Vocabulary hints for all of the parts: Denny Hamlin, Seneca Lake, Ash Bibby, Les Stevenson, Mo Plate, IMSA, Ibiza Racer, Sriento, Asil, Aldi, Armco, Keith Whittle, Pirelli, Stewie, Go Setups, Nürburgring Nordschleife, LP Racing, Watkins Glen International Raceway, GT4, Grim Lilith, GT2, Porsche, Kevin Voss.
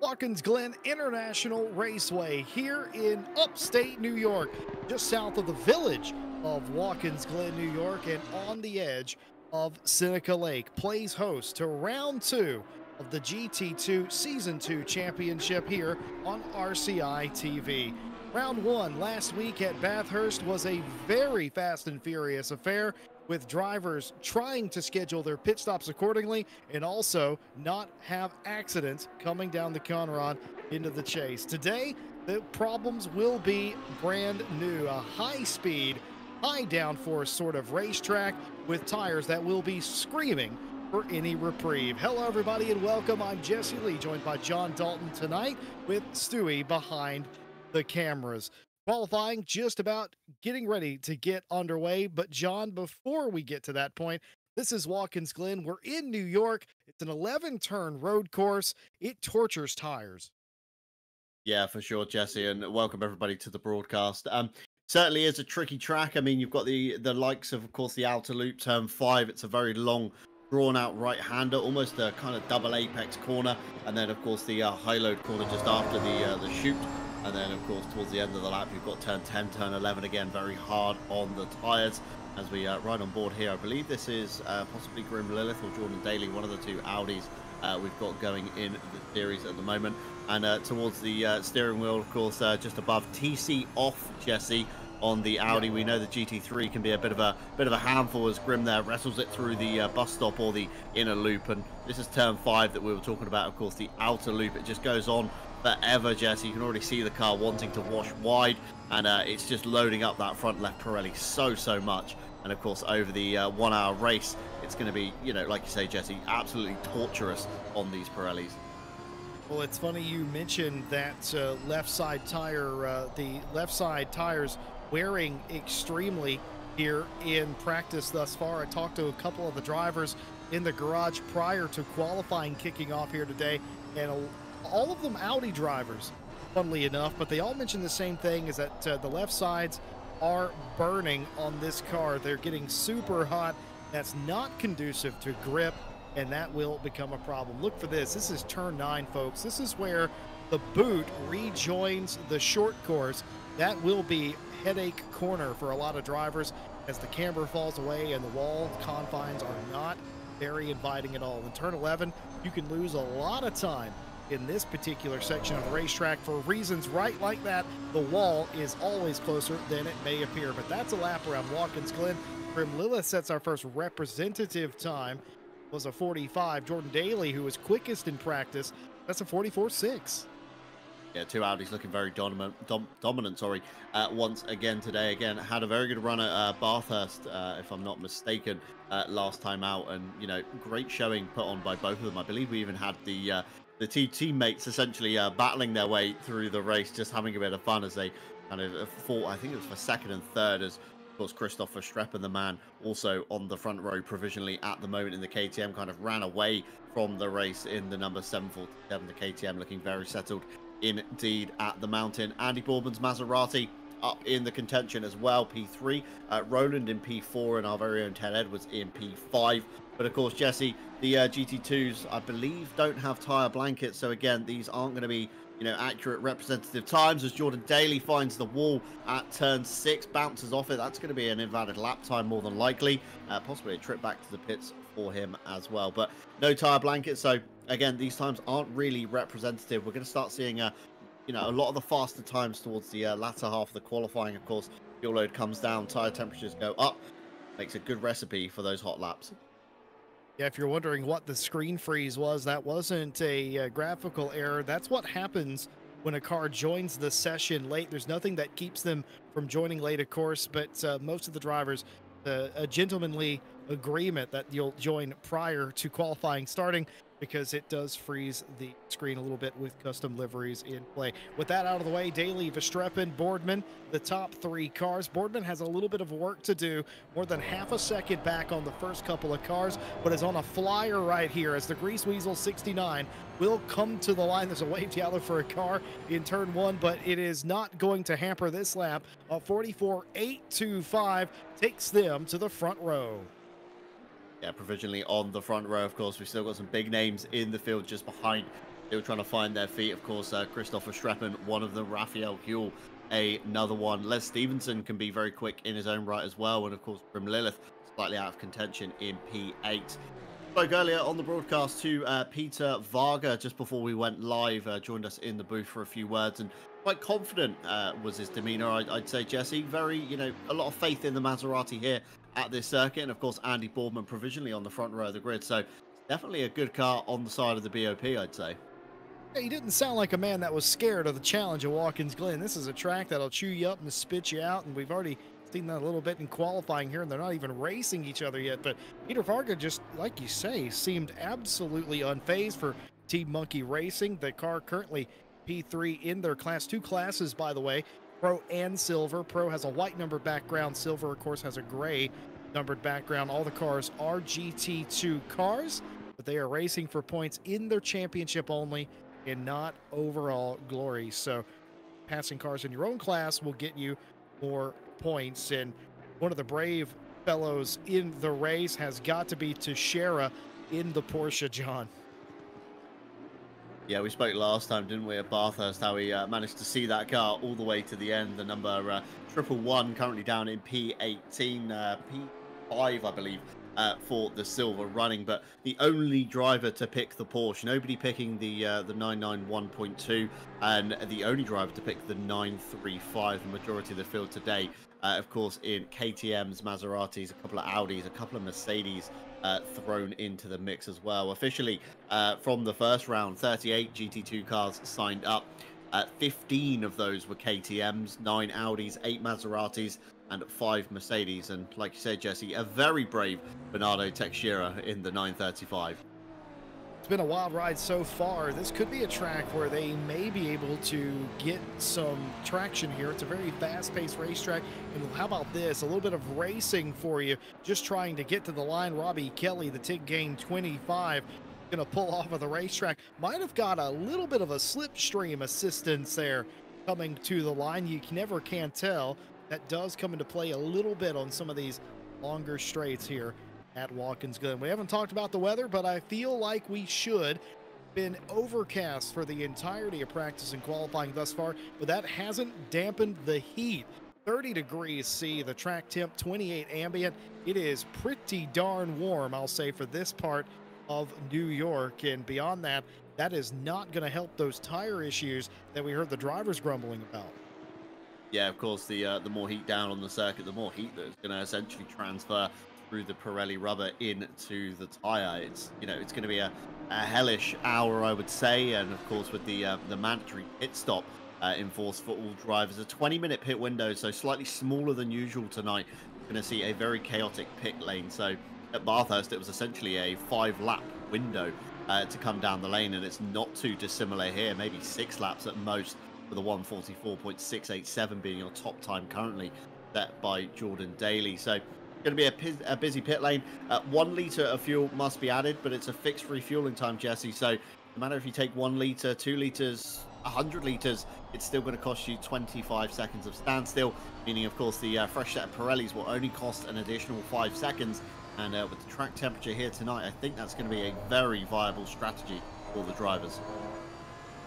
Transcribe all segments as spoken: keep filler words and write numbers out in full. Watkins Glen International Raceway here in upstate New York, just south of the village of Watkins Glen, New York, and on the edge of Seneca Lake, plays host to round two of the G T two Season two Championship here on R C I T V. Round one last week at Bathurst was a very fast and furious affair, with drivers trying to schedule their pit stops accordingly and also not have accidents coming down the Conrod into the chase. Today, the problems will be brand new, a high speed, high downforce sort of racetrack with tires that will be screaming for any reprieve. Hello everybody and welcome. I'm Jesse Lee, joined by John Dalton tonight with Stewie behind the cameras. Qualifying just about getting ready to get underway. But John, before we get to that point, this is Watkins Glen. We're in New York. It's an eleven turn road course. It tortures tires. Yeah, for sure, Jesse, and welcome everybody to the broadcast. Um, certainly is a tricky track. I mean, you've got the the likes of, of course, the outer loop, turn five. It's a very long, drawn-out right-hander, almost a kind of double apex corner, and then, of course, the uh, high-load corner just after the uh, the chute, and then, of course, towards the end of the lap, you've got turn ten, turn eleven again, very hard on the tyres. As we uh, ride on board here, I believe this is uh, possibly Grim Lilith or Jordan Daly, one of the two Aldis uh, we've got going in the series at the moment. And uh, towards the uh, steering wheel, of course, uh, just above T C off, Jesse, on the Audi. We know the G T three can be a bit of a bit of a handful as Grim there wrestles it through the uh, bus stop or the inner loop. And this is turn five that we were talking about, of course, the outer loop. It just goes on forever, Jesse. You can already see the car wanting to wash wide, and uh, it's just loading up that front left Pirelli so, so much. And, of course, over the uh, one-hour race, it's going to be, you know, like you say, Jesse, absolutely torturous on these Pirellis. Well, it's funny you mentioned that uh, left side tire, uh, the left side tires wearing extremely here in practice thus far. I talked to a couple of the drivers in the garage prior to qualifying kicking off here today, and all of them Audi drivers, funnily enough, but they all mentioned the same thing, is that uh, the left sides are burning on this car. They're getting super hot. That's not conducive to grip, and that will become a problem. Look for this. This is turn nine, folks. This is where the boot rejoins the short course. That will be headache corner for a lot of drivers as the camber falls away and the wall confines are not very inviting at all. In turn eleven, you can lose a lot of time in this particular section of the racetrack for reasons right like that. The wall is always closer than it may appear, but that's a lap around Watkins Glen. Grim Lilith sets our first representative time. Was a forty-five. Jordan Daly, who was quickest in practice, that's a forty-four six. Yeah, two Audis looking very dominant, dom dominant sorry, uh, once again today. Again, had a very good run at uh, Bathurst, uh, if I'm not mistaken, uh, last time out. And, you know, great showing put on by both of them. I believe we even had the uh, the two teammates essentially uh, battling their way through the race, just having a bit of fun as they kind of fought, I think it was for second and third, as of course, Christopher Streppen, the man also on the front row provisionally at the moment in the K T M, kind of ran away from the race in the number seven forty-seven. The K T M looking very settled indeed at the mountain. Andy Boardman's Maserati up in the contention as well, P three. Uh, Roland in P four, and our very own Ted Edwards in P five. But of course, Jesse, the uh, G T twos, I believe, don't have tyre blankets. So again, these aren't going to be, you know, accurate representative times, as Jordan Daly finds the wall at turn six, bounces off it. That's going to be an invalid lap time more than likely, uh, possibly a trip back to the pits for him as well. But no tyre blanket, so again, these times aren't really representative. We're going to start seeing a, you know, a lot of the faster times towards the uh, latter half of the qualifying. Of course, fuel load comes down, tyre temperatures go up, makes a good recipe for those hot laps. Yeah, if you're wondering what the screen freeze was, that wasn't a uh, graphical error. That's what happens when a car joins the session late. There's nothing that keeps them from joining late, of course, but uh, most of the drivers, uh, a gentlemanly agreement that you'll join prior to qualifying starting, because it does freeze the screen a little bit with custom liveries in play. With that out of the way, Daly, Verstappen, Boardman, the top three cars. Boardman has a little bit of work to do, more than half a second back on the first couple of cars, but is on a flyer right here as the Grease Weasel sixty-nine will come to the line. There's a waved yellow for a car in turn one, but it is not going to hamper this lap. A forty-four eight two five takes them to the front row. Yeah, provisionally on the front row, of course. We've still got some big names in the field just behind. They were trying to find their feet. Of course, uh, Christopher Streppen, one of them. Raphael Huell, another one. Les Stevenson can be very quick in his own right as well. And, of course, Grim Lilith, slightly out of contention in P eight. Spoke earlier on the broadcast to uh, Peter Varga just before we went live, uh, joined us in the booth for a few words. And quite confident uh, was his demeanour, I'd, I'd say, Jesse. Very, you know, a lot of faith in the Maserati here at this circuit. And of course, Andy Boardman provisionally on the front row of the grid, so definitely a good car on the side of the B O P, I'd say. Yeah, he didn't sound like a man that was scared of the challenge at Watkins Glen. This is a track that'll chew you up and spit you out, and we've already seen that a little bit in qualifying here, and they're not even racing each other yet. But Peter Varga, just like you say, seemed absolutely unfazed for Team Monkey Racing. The car currently P three in their class, two classes, by the way, Pro and Silver. Pro has a white numbered background. Silver, of course, has a gray numbered background. All the cars are G T two cars, but they are racing for points in their championship only. and not overall glory. So passing cars in your own class will get you more points. And one of the brave fellows in the race has got to be Teixeira in the Porsche, John. Yeah, we spoke last time, didn't we, at Bathurst, how we uh, managed to see that car all the way to the end. The number uh, triple one currently down in P eighteen, uh, P five, I believe, uh, for the silver running. But the only driver to pick the Porsche, nobody picking the uh, the nine ninety-one point two, and the only driver to pick the nine thirty-five, the majority of the field today. Uh, of course, in K T Ms, Maseratis, a couple of Audis, a couple of Mercedes uh, thrown into the mix as well. Officially, uh, from the first round, thirty-eight G T two cars signed up. Uh, fifteen of those were K T Ms, nine Audis, eight Maseratis, and five Mercedes. And like you said, Jesse, a very brave Bernardo Teixeira in the nine thirty-five. It's been a wild ride so far. This could be a track where they may be able to get some traction here. It's a very fast-paced racetrack. And how about this? A little bit of racing for you, just trying to get to the line. Robbie Kelly, the Tig Game twenty-five, going to pull off of the racetrack. Might have got a little bit of a slipstream assistance there coming to the line. You never can tell. That does come into play a little bit on some of these longer straights here at Watkins Glen. We haven't talked about the weather, but I feel like we should. Been overcast for the entirety of practice and qualifying thus far, but that hasn't dampened the heat. thirty degrees C, the track temp, twenty-eight ambient. It is pretty darn warm, I'll say, for this part of New York. And beyond that, that is not going to help those tire issues that we heard the drivers grumbling about. Yeah, of course, the, uh, the more heat down on the circuit, the more heat that is going to essentially transfer through the Pirelli rubber into the tire. It's, you know, it's going to be a, a hellish hour, I would say. And of course, with the uh, the mandatory pit stop uh, in force for all drivers, a twenty minute pit window, so slightly smaller than usual tonight. You're going to see a very chaotic pit lane. So at Bathurst, it was essentially a five lap window uh, to come down the lane, and it's not too dissimilar here. Maybe six laps at most, for the one forty-four point six eight seven being your top time currently, that by Jordan Daly. So going to be a, a busy pit lane. Uh, one litre of fuel must be added, but it's a fixed refueling time, Jesse. So no matter if you take one litre, two litres, one hundred litres, it's still going to cost you twenty-five seconds of standstill, meaning, of course, the uh, fresh set of Pirellis will only cost an additional five seconds. And uh, with the track temperature here tonight, I think that's going to be a very viable strategy for the drivers.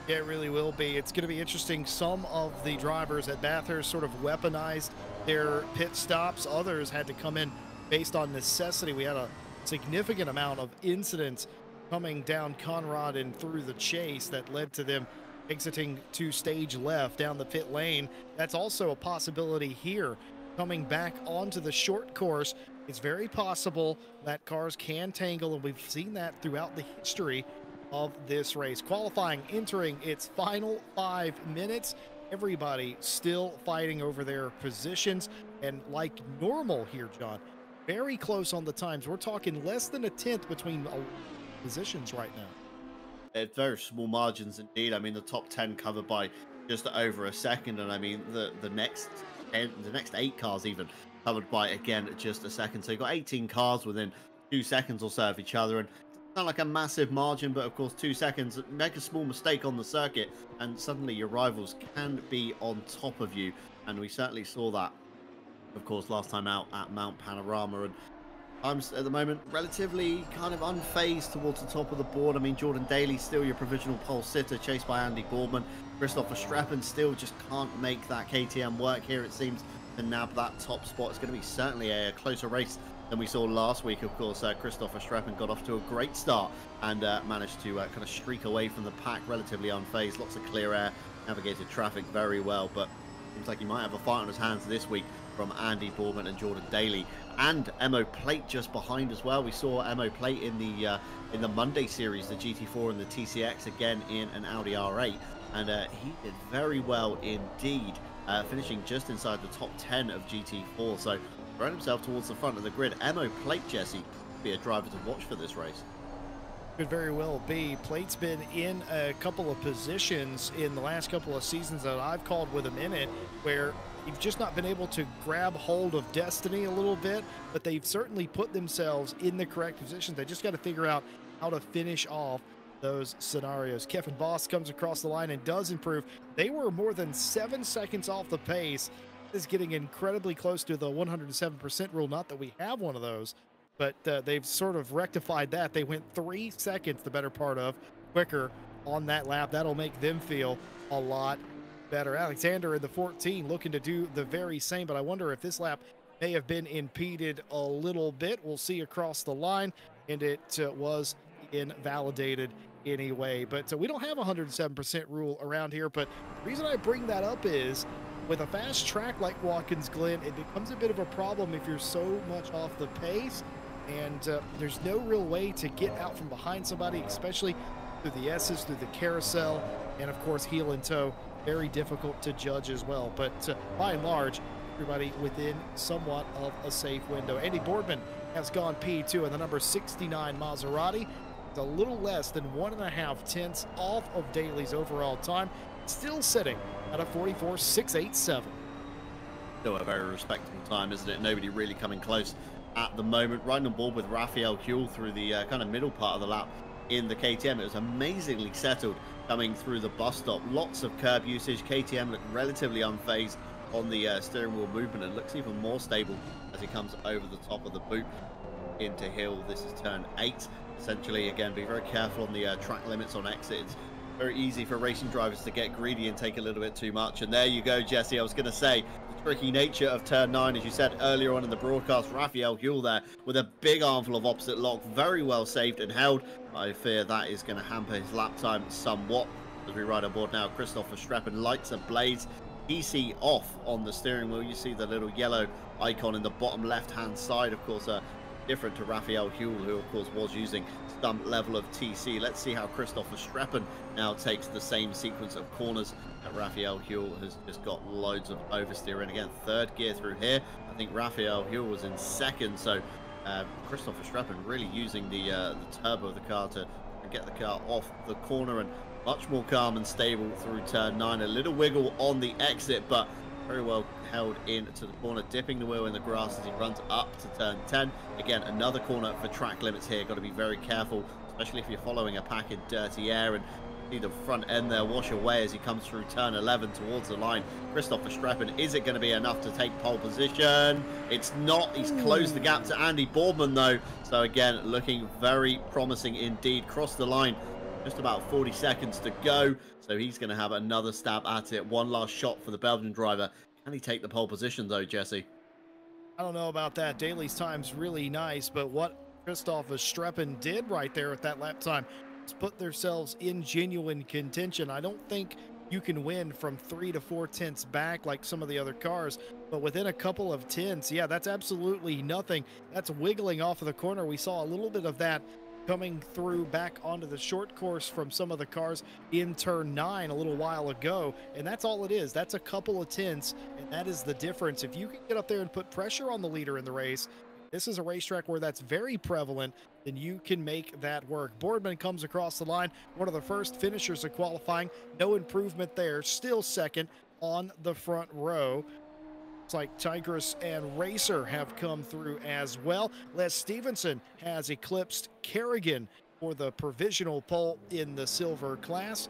Yeah, it really will be. It's going to be interesting. Some of the drivers at Bathurst sort of weaponized their pit stops. Others had to come in based on necessity. We had a significant amount of incidents coming down Conrad and through the chase that led to them exiting to stage left down the pit lane. That's also a possibility here. Coming back onto the short course, it's very possible that cars can tangle, and we've seen that throughout the history of this race. Qualifying entering its final five minutes. Everybody still fighting over their positions, and like normal here, John, very close on the times. We're talking less than a tenth between positions right now. It's very small margins indeed. I mean, the top ten covered by just over a second, and I mean the the next ten, the next eight cars even covered by again just a second. So you've got eighteen cars within two seconds or so of each other, and not like a massive margin, but of course two seconds, make a small mistake on the circuit and suddenly your rivals can be on top of you. And we certainly saw that, of course, last time out at Mount Panorama. And I'm at the moment relatively kind of unfazed towards the top of the board. I mean, Jordan Daly still your provisional pole sitter, chased by Andy Boardman. Christopher Streppen still just can't make that K T M work here, it seems, to nab that top spot. It's going to be certainly a closer race than we saw last week. Of course, uh, Christopher Streppen got off to a great start and uh, managed to uh, kind of streak away from the pack relatively unfazed. Lots of clear air, navigated traffic very well, but seems like he might have a fight on his hands this week from Andy Boardman and Jordan Daly. And Mo Plate just behind as well. We saw Mo Plate in the uh, in the Monday series, the G T four and the T C X, again in an Audi R eight. And uh, he did very well indeed, uh, finishing just inside the top ten of G T four. So thrown himself towards the front of the grid. Mo Plate, Jesse, be a driver to watch for this race. Could very well be. Plate's been in a couple of positions in the last couple of seasons that I've called with him in it, where you've just not been able to grab hold of destiny a little bit, but they've certainly put themselves in the correct positions. They just got to figure out how to finish off those scenarios. Kevin Voss comes across the line and does improve. They were more than seven seconds off the pace. Is getting incredibly close to the one hundred seven percent rule. Not that we have one of those, but uh, they've sort of rectified that. They went three seconds, the better part of, quicker on that lap. That'll make them feel a lot better. Alexander in the fourteen looking to do the very same, but I wonder if this lap may have been impeded a little bit. We'll see across the line, and it uh, was invalidated anyway. But uh, we don't have one hundred seven percent rule around here, but the reason I bring that up is with a fast track like Watkins Glen, it becomes a bit of a problem if you're so much off the pace, and uh, there's no real way to get out from behind somebody, especially through the S's, through the carousel, and of course heel and toe, very difficult to judge as well. But uh, by and large, everybody within somewhat of a safe window. Andy Boardman has gone P two in the number sixty-nine Maserati. It's a little less than one and a half tenths off of Daly's overall time. Still sitting at a forty-four six eighty-seven. Still a very respectable time, isn't it? Nobody really coming close at the moment. Riding on board with Raphael Huell through the uh, kind of middle part of the lap in the K T M. It was amazingly settled coming through the bus stop. Lots of curb usage. K T M looked relatively unfazed on the uh, steering wheel movement, and looks even more stable as it comes over the top of the boot into hill. This is turn eight. Essentially, again, be very careful on the uh, track limits on exits. Very easy for racing drivers to get greedy and take a little bit too much. And there you go, Jesse. I was going to say, the tricky nature of turn nine, as you said earlier on in the broadcast, Raphael Huell there with a big armful of opposite lock, very well saved and held. I fear that is going to hamper his lap time somewhat. As we ride on board now, Christopher Streppen, lights and blades, E C off on the steering wheel. You see the little yellow icon in the bottom left-hand side, of course, uh, different to Raphael Huell, who, of course, was using stump level of T C. Let's see how Christopher Streppen now takes the same sequence of corners that Raphael Huell has just got loads of oversteer in. Again, third gear through here. I think Raphael Huell was in second, so uh, Christopher Streppen really using the, uh, the turbo of the car to get the car off the corner, and much more calm and stable through turn nine. A little wiggle on the exit, but very well held into the corner, dipping the wheel in the grass as he runs up to turn ten. Again, another corner for track limits here. Got to be very careful, especially if you're following a pack in dirty air, and see the front end there wash away as he comes through turn eleven towards the line. Christopher Streppen, is it going to be enough to take pole position? It's not. He's closed the gap to Andy Boardman, though. So again, looking very promising indeed. Crossed the line. Just about forty seconds to go, so he's going to have another stab at it. One last shot for the Belgian driver. Can he take the pole position, though, Jesse? I don't know about that. Daly's time's really nice, but what Christopher Streppen did right there at that lap time is put themselves in genuine contention. I don't think you can win from three to four tenths back like some of the other cars, but within a couple of tenths, yeah, that's absolutely nothing. That's wiggling off of the corner. We saw a little bit of that coming through back onto the short course from some of the cars in turn nine a little while ago, and that's all it is. That's a couple of tenths, and that is the difference. If you can get up there and put pressure on the leader in the race, this is a racetrack where that's very prevalent, then you can make that work. Boardman comes across the line, one of the first finishers of qualifying. No improvement there, still second on the front row. It's like Tigris and Racer have come through as well. Les Stevenson has eclipsed Kerrigan for the provisional pole in the silver class.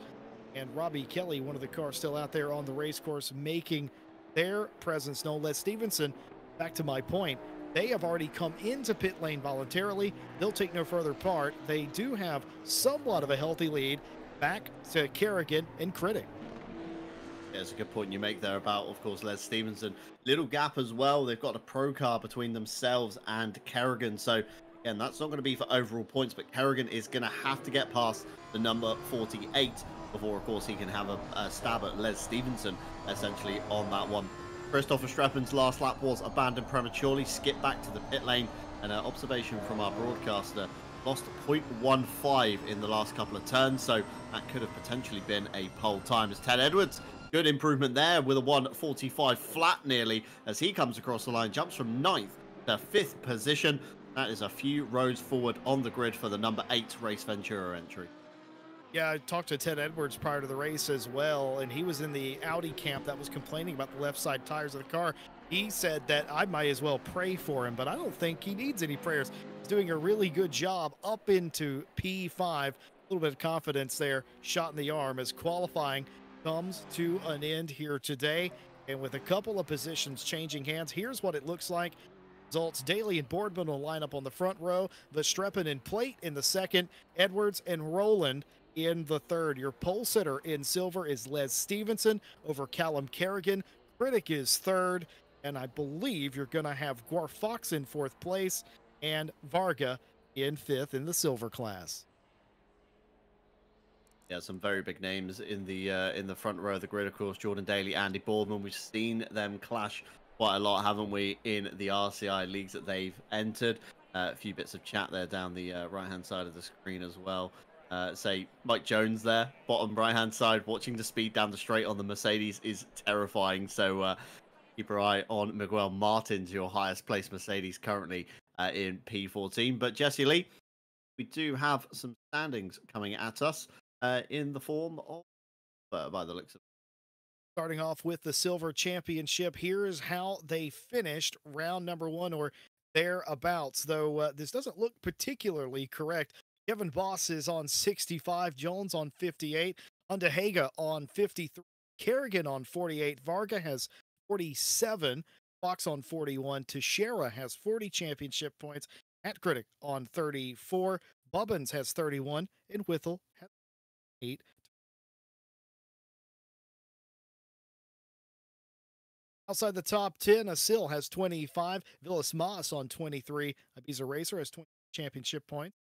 And Robbie Kelly, one of the cars still out there on the race course, making their presence known. Les Stevenson, back to my point, they have already come into pit lane voluntarily. They'll take no further part. They do have somewhat of a healthy lead back to Kerrigan and Critic. There's a good point you make there about, of course, Les Stevenson. Little gap as well. They've got a pro car between themselves and Kerrigan. So, again, that's not going to be for overall points, but Kerrigan is going to have to get past the number forty-eight before, of course, he can have a, a stab at Les Stevenson, essentially, on that one. Christopher Streppen's last lap was abandoned prematurely. Skip back to the pit lane. And an observation from our broadcaster, lost zero point one five in the last couple of turns. So, that could have potentially been a pole time. As Ted Edwards, good improvement there with a one forty-five flat nearly as he comes across the line, jumps from ninth to fifth position. That is a few rows forward on the grid for the number eight Race Ventura entry. Yeah, I talked to Ted Edwards prior to the race as well, and he was in the Audi camp that was complaining about the left side tires of the car. He said that I might as well pray for him, but I don't think he needs any prayers. He's doing a really good job up into P five little bit of confidence there, shot in the arm, as qualifying comes to an end here today. And with a couple of positions changing hands, here's what it looks like. Results: Daly and Boardman will line up on the front row, the Streppen and Plate in the second, Edwards and Roland in the third. Your pole sitter in silver is Les Stevenson over Callum Kerrigan. Critic is third, and I believe you're going to have Gwar Fox in fourth place and Varga in fifth in the silver class. Yeah, some very big names in the uh, in the front row of the grid. Of course, Jordan Daly, Andy Boardman. We've seen them clash quite a lot, haven't we, in the R C I leagues that they've entered. Uh, a few bits of chat there down the uh, right-hand side of the screen as well. Uh, say, Mike Jones there, bottom right-hand side, watching the speed down the straight on the Mercedes is terrifying. So uh, keep your eye on Miguel Martins, your highest-placed Mercedes currently uh, in P fourteen. But Jesse Lee, we do have some standings coming at us uh, in the form of, uh, by the looks of it. Starting off with the Silver Championship, here is how they finished round number one, or thereabouts, though uh, this doesn't look particularly correct. Kevin Voss is on sixty-five, Jones on fifty-eight, Underhaga on fifty-three, Kerrigan on forty-eight, Varga has forty-seven, Fox on forty-one, Teixeira has forty championship points, At Critic on thirty-four, Bubbins has thirty-one, and Whittle has eight. Outside the top ten, Asil has twenty-five, Villas Mas on twenty-three, Ibiza Racer has twenty championship points.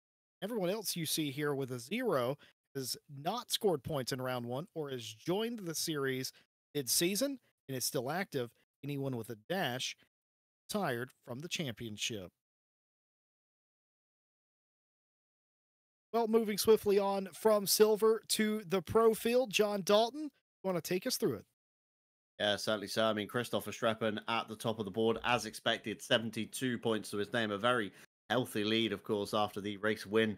Everyone else you see here with a zero has not scored points in round one or has joined the series mid-season and is still active. Anyone with a dash retired from the championship. Well, moving swiftly on from silver to the pro field, John Dalton, you want to take us through it? Yeah, certainly so. I mean, Christopher Streppen at the top of the board, as expected, seventy-two points to his name. A very healthy lead, of course, after the race win,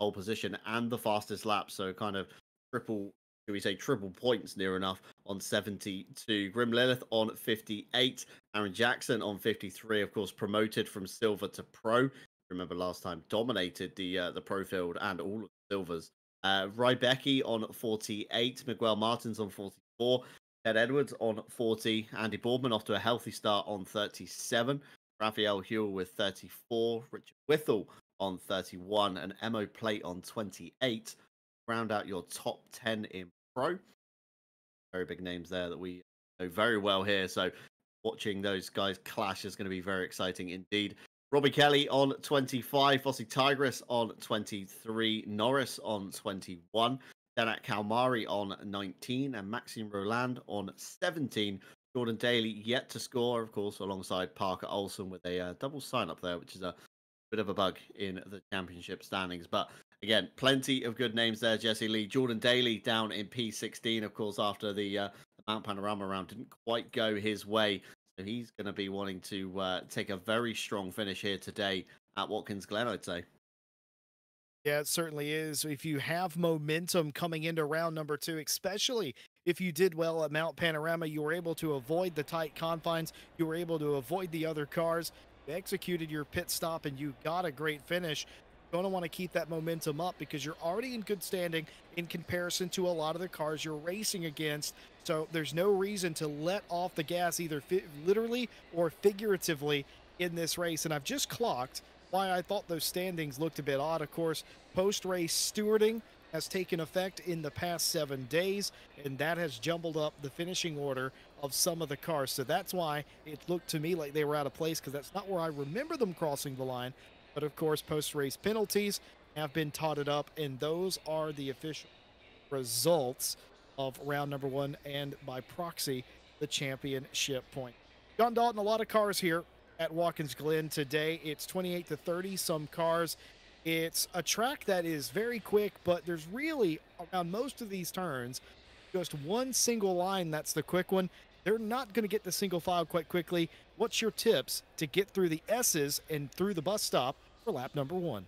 pole position, and the fastest lap. So kind of triple, should we say triple points near enough on seventy-two. Grim Lilith on fifty-eight. Aaron Jackson on fifty-three, of course, promoted from silver to pro. Remember last time, dominated the, uh, the pro field and all of the silvers. Uh, Rybecki on forty-eight. Miguel Martins on forty-four. Ted Edwards on forty, Andy Boardman off to a healthy start on thirty-seven, Raphael Huell with thirty-four, Richard Whittle on thirty-one, and Mo Plate on twenty-eight. Round out your top ten in pro. Very big names there that we know very well here, so watching those guys clash is going to be very exciting indeed. Robbie Kelly on twenty-five, Vossi Tigris on twenty-three, Norris on twenty-one. Then at Kalmari on nineteen and Maxime Roland on seventeen. Jordan Daly yet to score, of course, alongside Parker Olsen with a uh, double sign up there, which is a bit of a bug in the championship standings. But again, plenty of good names there, Jesse Lee. Jordan Daly down in P sixteen, of course, after the, uh, the Mount Panorama round didn't quite go his way. So he's going to be wanting to uh, take a very strong finish here today at Watkins Glen, I'd say. Yeah, it certainly is. If you have momentum coming into round number two, especially if you did well at Mount Panorama, you were able to avoid the tight confines, you were able to avoid the other cars, you executed your pit stop, and you got a great finish. You're going to want to keep that momentum up because you're already in good standing in comparison to a lot of the cars you're racing against. So there's no reason to let off the gas either fi- literally or figuratively in this race. And I've just clocked why I thought those standings looked a bit odd. Of course, post-race stewarding has taken effect in the past seven days, and that has jumbled up the finishing order of some of the cars. So that's why it looked to me like they were out of place, because that's not where I remember them crossing the line. But of course, post-race penalties have been totted up, and those are the official results of round number one, and by proxy, the championship point. John Dalton, a lot of cars here at Watkins Glen today. It's twenty-eight to thirty some cars. It's a track that is very quick, but there's really around most of these turns just one single line that's the quick one. They're not going to get the single file quite quickly. What's your tips to get through the S's and through the bus stop for lap number one?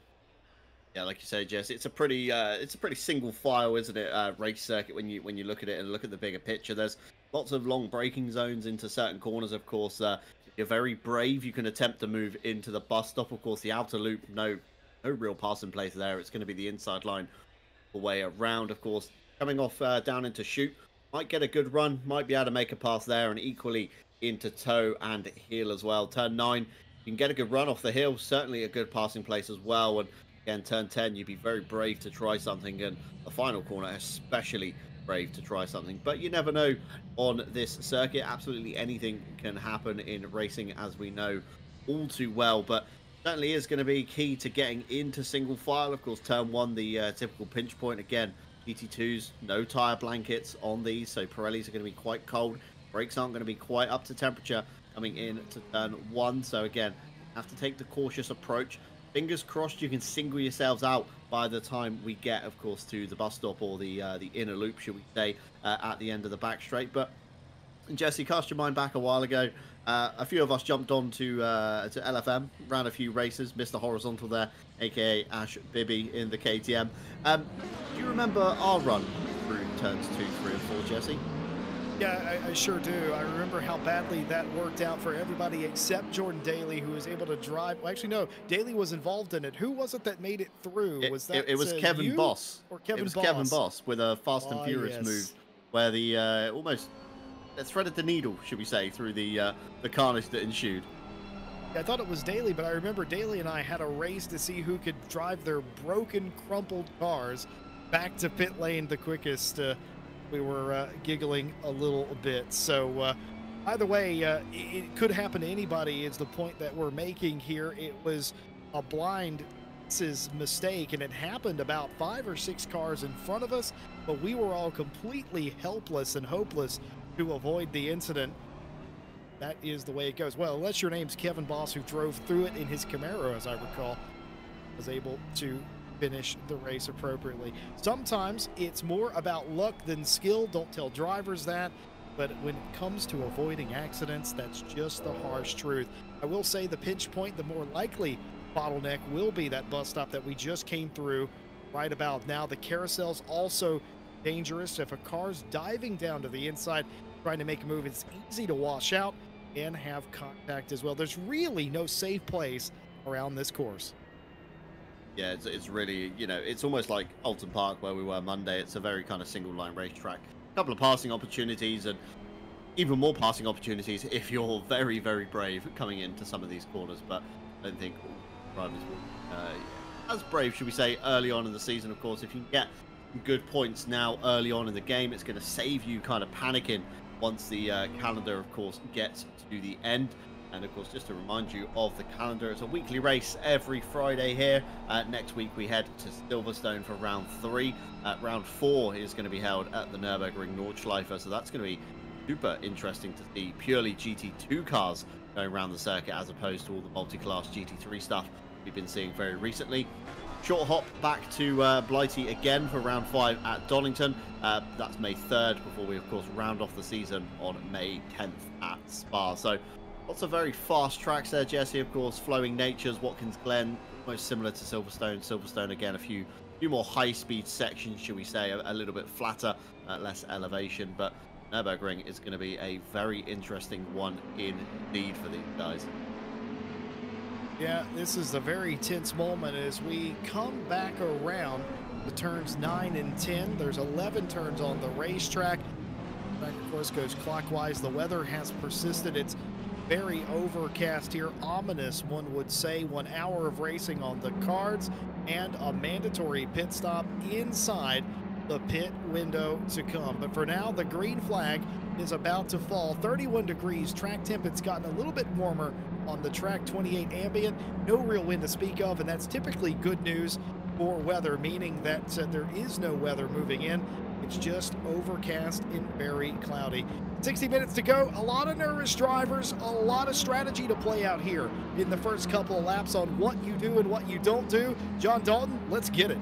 Yeah, like you say, Jess, it's a pretty uh it's a pretty single file, isn't it, uh race circuit, when you when you look at it and look at the bigger picture. There's lots of long braking zones into certain corners, of course. uh You're very brave. You can attempt to move into the bus stop. Of course, the outer loop, no, no real passing place there. It's going to be the inside line the way around, of course. Coming off uh, down into shoot, might get a good run, might be able to make a pass there, and equally into toe and heel as well. Turn nine, you can get a good run off the hill, certainly a good passing place as well. And again, turn ten, you'd be very brave to try something, and the final corner especially brave to try something. But you never know on this circuit, absolutely anything can happen in racing, as we know all too well. But certainly is going to be key to getting into single file. Of course, turn one, the uh, typical pinch point. Again, G T twos, no tyre blankets on these, so Pirellis are going to be quite cold. Brakes aren't going to be quite up to temperature coming in to turn one. So again, have to take the cautious approach. Fingers crossed you can single yourselves out by the time we get, of course, to the bus stop, or the uh, the inner loop, should we say, uh, at the end of the back straight. But Jesse, cast your mind back a while ago. Uh, a few of us jumped on to, uh, to L F M, ran a few races, missed the horizontal there, a k a. Ash Bibby in the K T M. Um, do you remember our run through turns two, three, and four, Jesse? Yeah, I, I sure do. I remember how badly that worked out for everybody except Jordan Daly, who was able to drive. Well, actually, no, Daly was involved in it. Who was it that made it through? It was, that, it, it was uh, Kevin Voss. Or Kevin It was Voss. Kevin Voss with a fast oh, and furious yes. move where the uh, almost threaded the needle, should we say, through the uh, the carnage that ensued. I thought it was Daly, but I remember Daly and I had a race to see who could drive their broken, crumpled cars back to pit lane the quickest. Uh, we were uh, giggling a little bit. So uh, either way, uh, it, it could happen to anybody is the point that we're making here. It was a blind mistake, and it happened about five or six cars in front of us, but we were all completely helpless and hopeless to avoid the incident. That is the way it goes. Well, unless your name's Kevin Voss, who drove through it in his Camaro, as I recall, was able to finish the race appropriately. Sometimes it's more about luck than skill. Don't tell drivers that, but when it comes to avoiding accidents, that's just the harsh truth. I will say the pinch point, the more likely bottleneck will be that bus stop that we just came through right about now. The carousel's also dangerous. If a car's diving down to the inside, trying to make a move, it's easy to wash out and have contact as well. There's really no safe place around this course. Yeah, it's, it's really, you know, it's almost like Alton Park where we were Monday. It's a very kind of single line racetrack. A couple of passing opportunities, and even more passing opportunities if you're very, very brave coming into some of these corners. But I don't think all drivers will uh, as brave, should we say, early on in the season. Of course, if you get good points now early on in the game, it's going to save you kind of panicking once the uh, calendar, of course, gets to the end. And of course, just to remind you of the calendar, it's a weekly race every Friday here. Uh, next week we head to Silverstone for round three. Uh, round four is going to be held at the Nürburgring Nordschleife, so that's going to be super interesting to see purely G T two cars going around the circuit, as opposed to all the multi-class G T three stuff we've been seeing very recently. Short hop back to uh, Blighty again for round five at Donington. Uh, that's May third, before we, of course, round off the season on May tenth at Spa. So lots of very fast tracks there, Jesse. Of course, flowing natures, Watkins Glen, most similar to Silverstone. Silverstone, again, a few few more high-speed sections, should we say, a, a little bit flatter, uh, less elevation. But Nürburgring is going to be a very interesting one indeed for these guys. Yeah, this is a very tense moment as we come back around the turns nine and ten. There's eleven turns on the racetrack. Back, of course, goes clockwise. The weather has persisted. It's very overcast here. Ominous, one would say. One hour of racing on the cards and a mandatory pit stop inside the pit window to come. But for now, the green flag is about to fall. thirty-one degrees track temp. It's gotten a little bit warmer on the track, twenty-eight ambient, no real wind to speak of, and that's typically good news for weather, meaning that uh, there is no weather moving in. It's just overcast and very cloudy. sixty minutes to go. A lot of nervous drivers, a lot of strategy to play out here in the first couple of laps on what you do and what you don't do. John Dalton, let's get it.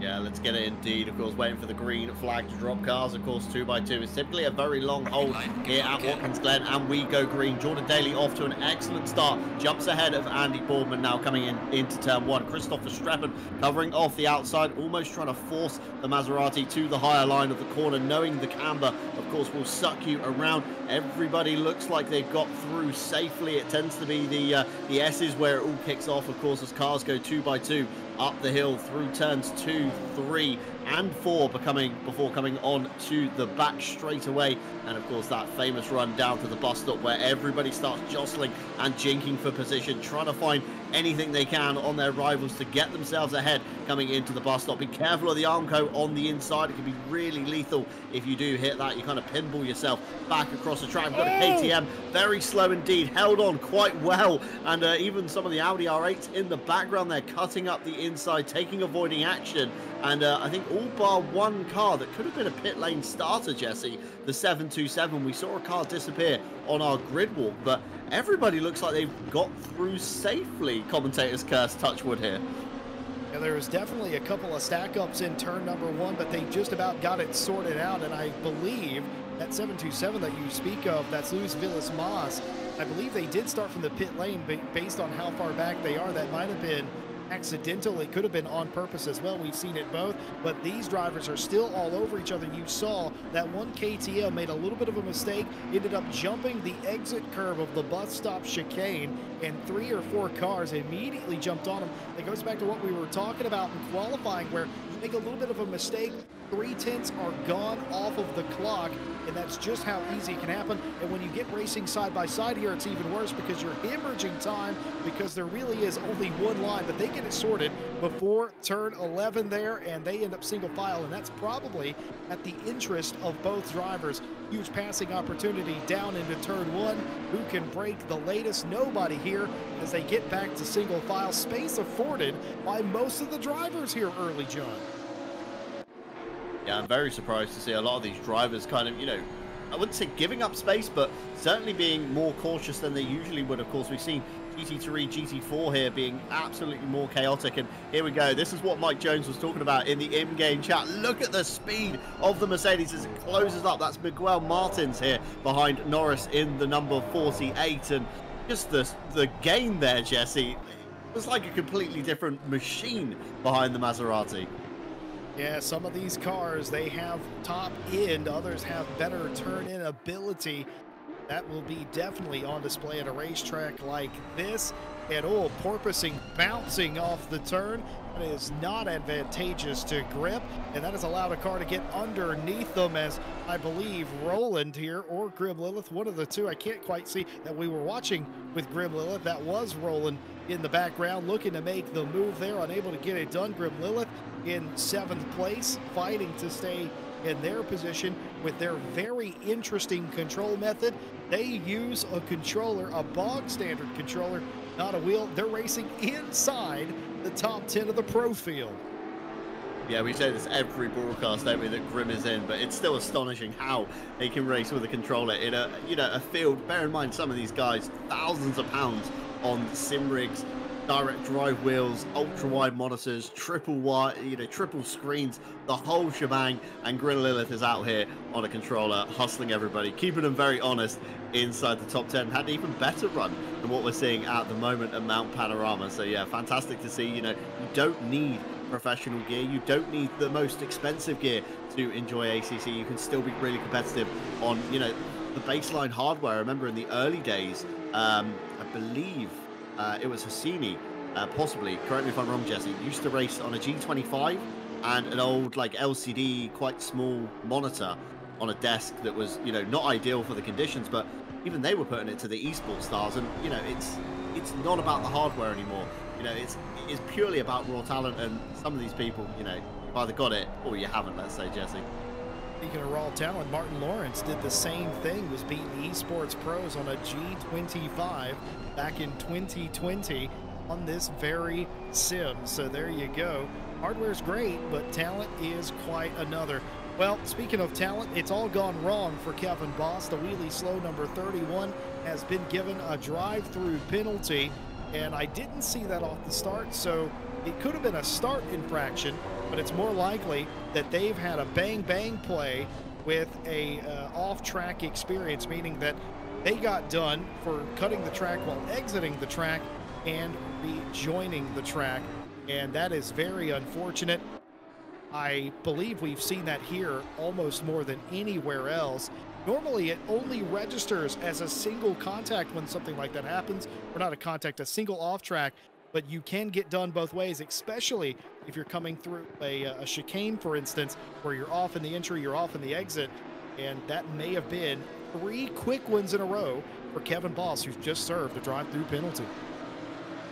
Yeah, let's get it indeed. Of course, waiting for the green flag to drop. Cars, of course, two by two. It's typically a very long hold here at Watkins Glen, and we go green. Jordan Daly off to an excellent start. Jumps ahead of Andy Boardman now coming in into turn one. Christopher Streppen covering off the outside, almost trying to force the Maserati to the higher line of the corner, knowing the camber, of course, will suck you around. Everybody looks like they've got through safely. It tends to be the, uh, the S's where it all kicks off, of course, as cars go two by two up the hill through turns two, three and four becoming before coming on to the back straight away. And of course that famous run down to the bus stop where everybody starts jostling and jinking for position, trying to find anything they can on their rivals to get themselves ahead coming into the bus stop. Be careful of the Armco on the inside. It can be really lethal if you do hit that. You kind of pinball yourself back across the track. We've got a K T M, very slow indeed, held on quite well. And uh, even some of the Audi R eights in the background, they're cutting up the inside, taking avoiding action. And uh, I think all bar one car that could have been a pit lane starter, Jesse, the seven two seven. We saw a car disappear on our grid walk, but everybody looks like they've got through safely. Commentator's curse, touchwood here. Yeah, there was definitely a couple of stack-ups in turn number one, but they just about got it sorted out. And I believe that seven two seven that you speak of, that's Luis Villas-Mas, I believe they did start from the pit lane, but based on how far back they are, that might have been accidental. It could have been on purpose as well. We've seen it both, but these drivers are still all over each other. You saw that one K T M made a little bit of a mistake, ended up jumping the exit curve of the bus stop chicane, and three or four cars immediately jumped on them. It goes back to what we were talking about in qualifying, where you make a little bit of a mistake, three tenths are gone off of the clock, and that's just how easy it can happen. And when you get racing side by side here, it's even worse because you're hemorrhaging time because there really is only one line, but they get it sorted before turn eleven there, and they end up single file, and that's probably at the interest of both drivers. Huge passing opportunity down into turn one. Who can break the latest? Nobody here as they get back to single file. Space afforded by most of the drivers here early, John. Yeah, I'm very surprised to see a lot of these drivers kind of, you know, I wouldn't say giving up space, but certainly being more cautious than they usually would. Of course, we've seen G T three, G T four here being absolutely more chaotic. And here we go. This is what Mike Jones was talking about in the in-game chat. Look at the speed of the Mercedes as it closes up. That's Miguel Martins here behind Norris in the number forty-eight. And just the, the game there, Jesse, it was like a completely different machine behind the Maserati. Yeah, some of these cars, they have top end, others have better turn in ability. That will be definitely on display at a racetrack like this. And oh, porpoising, bouncing off the turn. That is not advantageous to grip, and that has allowed a car to get underneath them, as I believe Roland here or Grim Lilith, one of the two, I can't quite see, that we were watching with Grim Lilith. That was Roland in the background looking to make the move there, unable to get it done. Grim Lilith in seventh place, fighting to stay in their position with their very interesting control method. They use a controller, a bog standard controller, not a wheel. They're racing inside the top ten of the pro field. Yeah, we say this every broadcast, don't we, that Grim is in, but it's still astonishing how they can race with a controller in a, you know, a field. Bear in mind, some of these guys, thousands of pounds on sim rigs, direct drive wheels, ultra wide monitors, triple wide, you know, triple screens, the whole shebang. And Grim Lilith is out here on a controller, hustling everybody, keeping them very honest inside the top ten. Had an even better run than what we're seeing at the moment at Mount Panorama. So yeah, fantastic to see. You know, you don't need professional gear, you don't need the most expensive gear to enjoy A C C. You can still be really competitive on, you know, the baseline hardware. I remember in the early days, um, I believe Uh, it was Hassini, uh, possibly, correct me if I'm wrong, Jesse, used to race on a G twenty-five and an old, like, L C D, quite small monitor on a desk that was, you know, not ideal for the conditions, but even they were putting it to the esports stars. And, you know, it's it's not about the hardware anymore. You know, it's, it's purely about raw talent, and some of these people, you know, you've either got it or you haven't, let's say, Jesse. Speaking of raw talent, Martin Lawrence did the same thing, was beating esports pros on a G twenty-five back in twenty twenty on this very sim. So there you go. Hardware's great, but talent is quite another. Well, speaking of talent, it's all gone wrong for Kevin Voss. The wheelie slow number thirty-one has been given a drive-through penalty, and I didn't see that off the start, so it could have been a start infraction, but it's more likely that they've had a bang-bang play with a uh, off-track experience, meaning that they got done for cutting the track while exiting the track and rejoining the track, and that is very unfortunate. I believe we've seen that here almost more than anywhere else. Normally, it only registers as a single contact when something like that happens, or not a contact, a single off-track. but you can get done both ways, especially if you're coming through a, a chicane, for instance, where you're off in the entry, you're off in the exit, and that may have been three quick ones in a row for Kevin Voss, who's just served a drive-through penalty.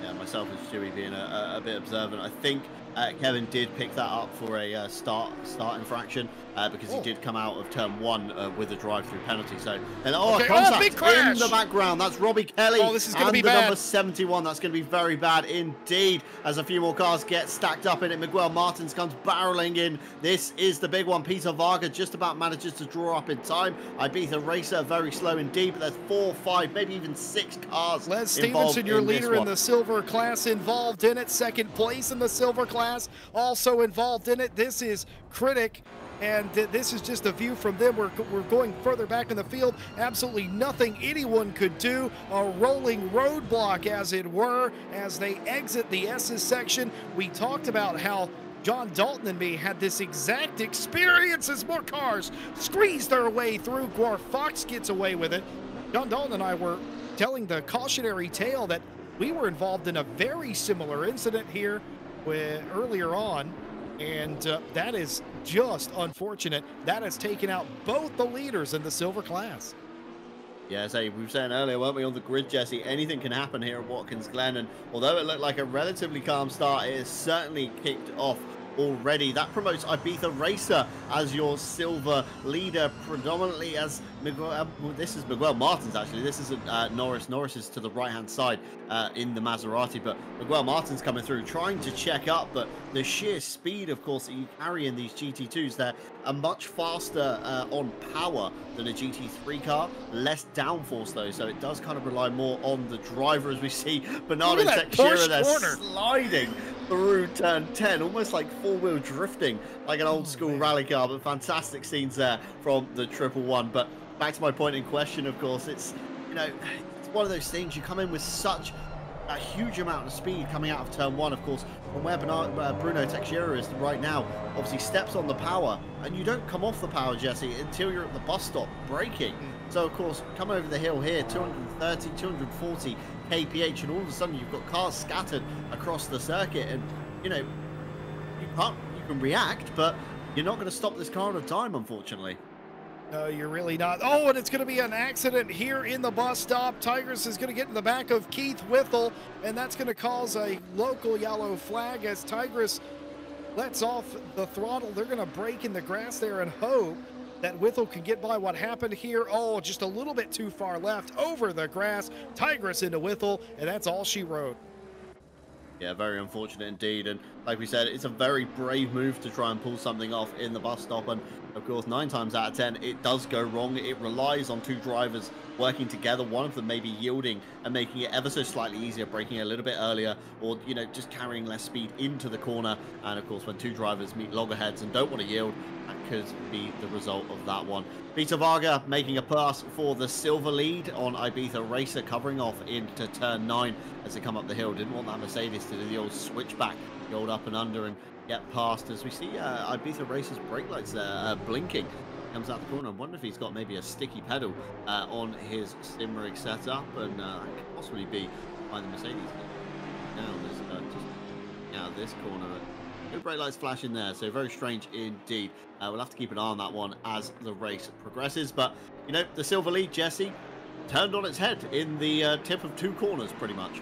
Yeah, myself and Stewie being a, a bit observant. I think uh, Kevin did pick that up for a uh, start start infraction uh, because oh. he did come out of turn one uh, with a drive-through penalty. So, and oh, okay. a contact oh, in the background. That's Robbie Kelly. Oh, this is going to be bad. Number seventy-one. That's going to be very bad indeed. As a few more cars get stacked up in it, Miguel Martins comes barreling in. This is the big one. Peter Varga just about manages to draw up in time. Ibiza Racer very slow indeed, but there's four, five, maybe even six cars. Les Stevenson, your leader in the silver class, involved in it. Second place in the silver class, also involved in it. This is Critic, and th this is just a view from them. We're, we're going further back in the field. Absolutely nothing anyone could do. A rolling roadblock, as it were, as they exit the S's section. We talked about how John Dalton and me had this exact experience as more cars squeeze their way through. Gwar Fox gets away with it. John Dalton and I were telling the cautionary tale that we were involved in a very similar incident here with, earlier on, and uh, that is just unfortunate. That has taken out both the leaders in the silver class. Yeah, as we were saying earlier, weren't we, on the grid, Jesse, anything can happen here at Watkins Glen, and although it looked like a relatively calm start, it has certainly kicked off already. That promotes Ibiza Racer as your silver leader predominantly, as Miguel, uh, this is Miguel Martins actually, this isn't uh, Norris. Norris is to the right hand side uh, in the Maserati, but Miguel Martins coming through trying to check up, but the sheer speed, of course, that you carry in these G T twos, they're a much faster uh, on power than a G T three car, less downforce though, so it does kind of rely more on the driver, as we see Bernardo Teixeira there sliding through turn ten, almost like four-wheel drifting, like an old-school oh, rally car. But fantastic scenes there from the triple one. But back to my point in question, of course, it's, you know, it's one of those things. You come in with such a huge amount of speed coming out of turn one, of course, from where Bruno Teixeira is right now. Obviously, steps on the power, and you don't come off the power, Jesse, until you're at the bus stop braking. Mm. So, of course, come over the hill here, two thirty, two forty kph, and all of a sudden you've got cars scattered across the circuit, and you know, you can't, you can react, but you're not going to stop this car at a time, unfortunately. No, you're really not. Oh, and it's going to be an accident here in the bus stop. Tigris is going to get in the back of Keith Whittle, and that's going to cause a local yellow flag as Tigris lets off the throttle. They're going to break in the grass there and hope that Whittle can get by. What happened here? Oh, just a little bit too far left over the grass. Tigris into Whittle, and that's all she wrote. Yeah, very unfortunate indeed. And like we said, it's a very brave move to try and pull something off in the bus stop. And of course, nine times out of ten, it does go wrong. It relies on two drivers working together. One of them maybe yielding and making it ever so slightly easier, braking a little bit earlier, or, you know, just carrying less speed into the corner. And of course, when two drivers meet loggerheads and don't want to yield, that could be the result of that one. Peter Varga making a pass for the silver lead on Ibiza Racer, covering off into turn nine as they come up the hill. Didn't want that Mercedes to do the old switchback, the old up and under, and get past, as we see uh, Ibiza Racer's brake lights there uh, blinking. Comes out the corner. I wonder if he's got maybe a sticky pedal uh, on his sim rig setup, and uh, could possibly be by the Mercedes. Now there's uh, just out this corner. No brake lights flashing there, so very strange indeed. Uh, we'll have to keep an eye on that one as the race progresses. But, you know, the silver lead, Jesse, turned on its head in the uh, tip of two corners, pretty much.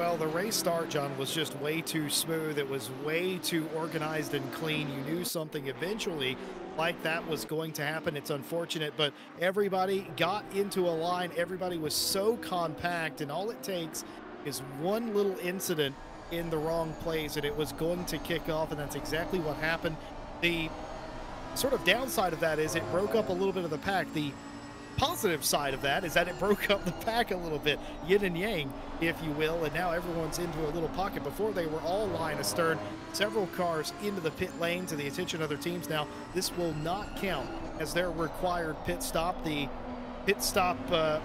Well, the race start, John, was just way too smooth. It was way too organized and clean. You knew something eventually like that was going to happen. It's unfortunate, but everybody got into a line. Everybody was so compact, and all it takes is one little incident in the wrong place and it was going to kick off, and that's exactly what happened. The sort of downside of that is it broke up a little bit of the pack. The positive side of that is that it broke up the pack a little bit, yin and yang, if you will, and now everyone's into a little pocket. Before, they were all line astern, several cars into the pit lane, to the attention of other teams. Now this will not count as their required pit stop. The pit stop uh,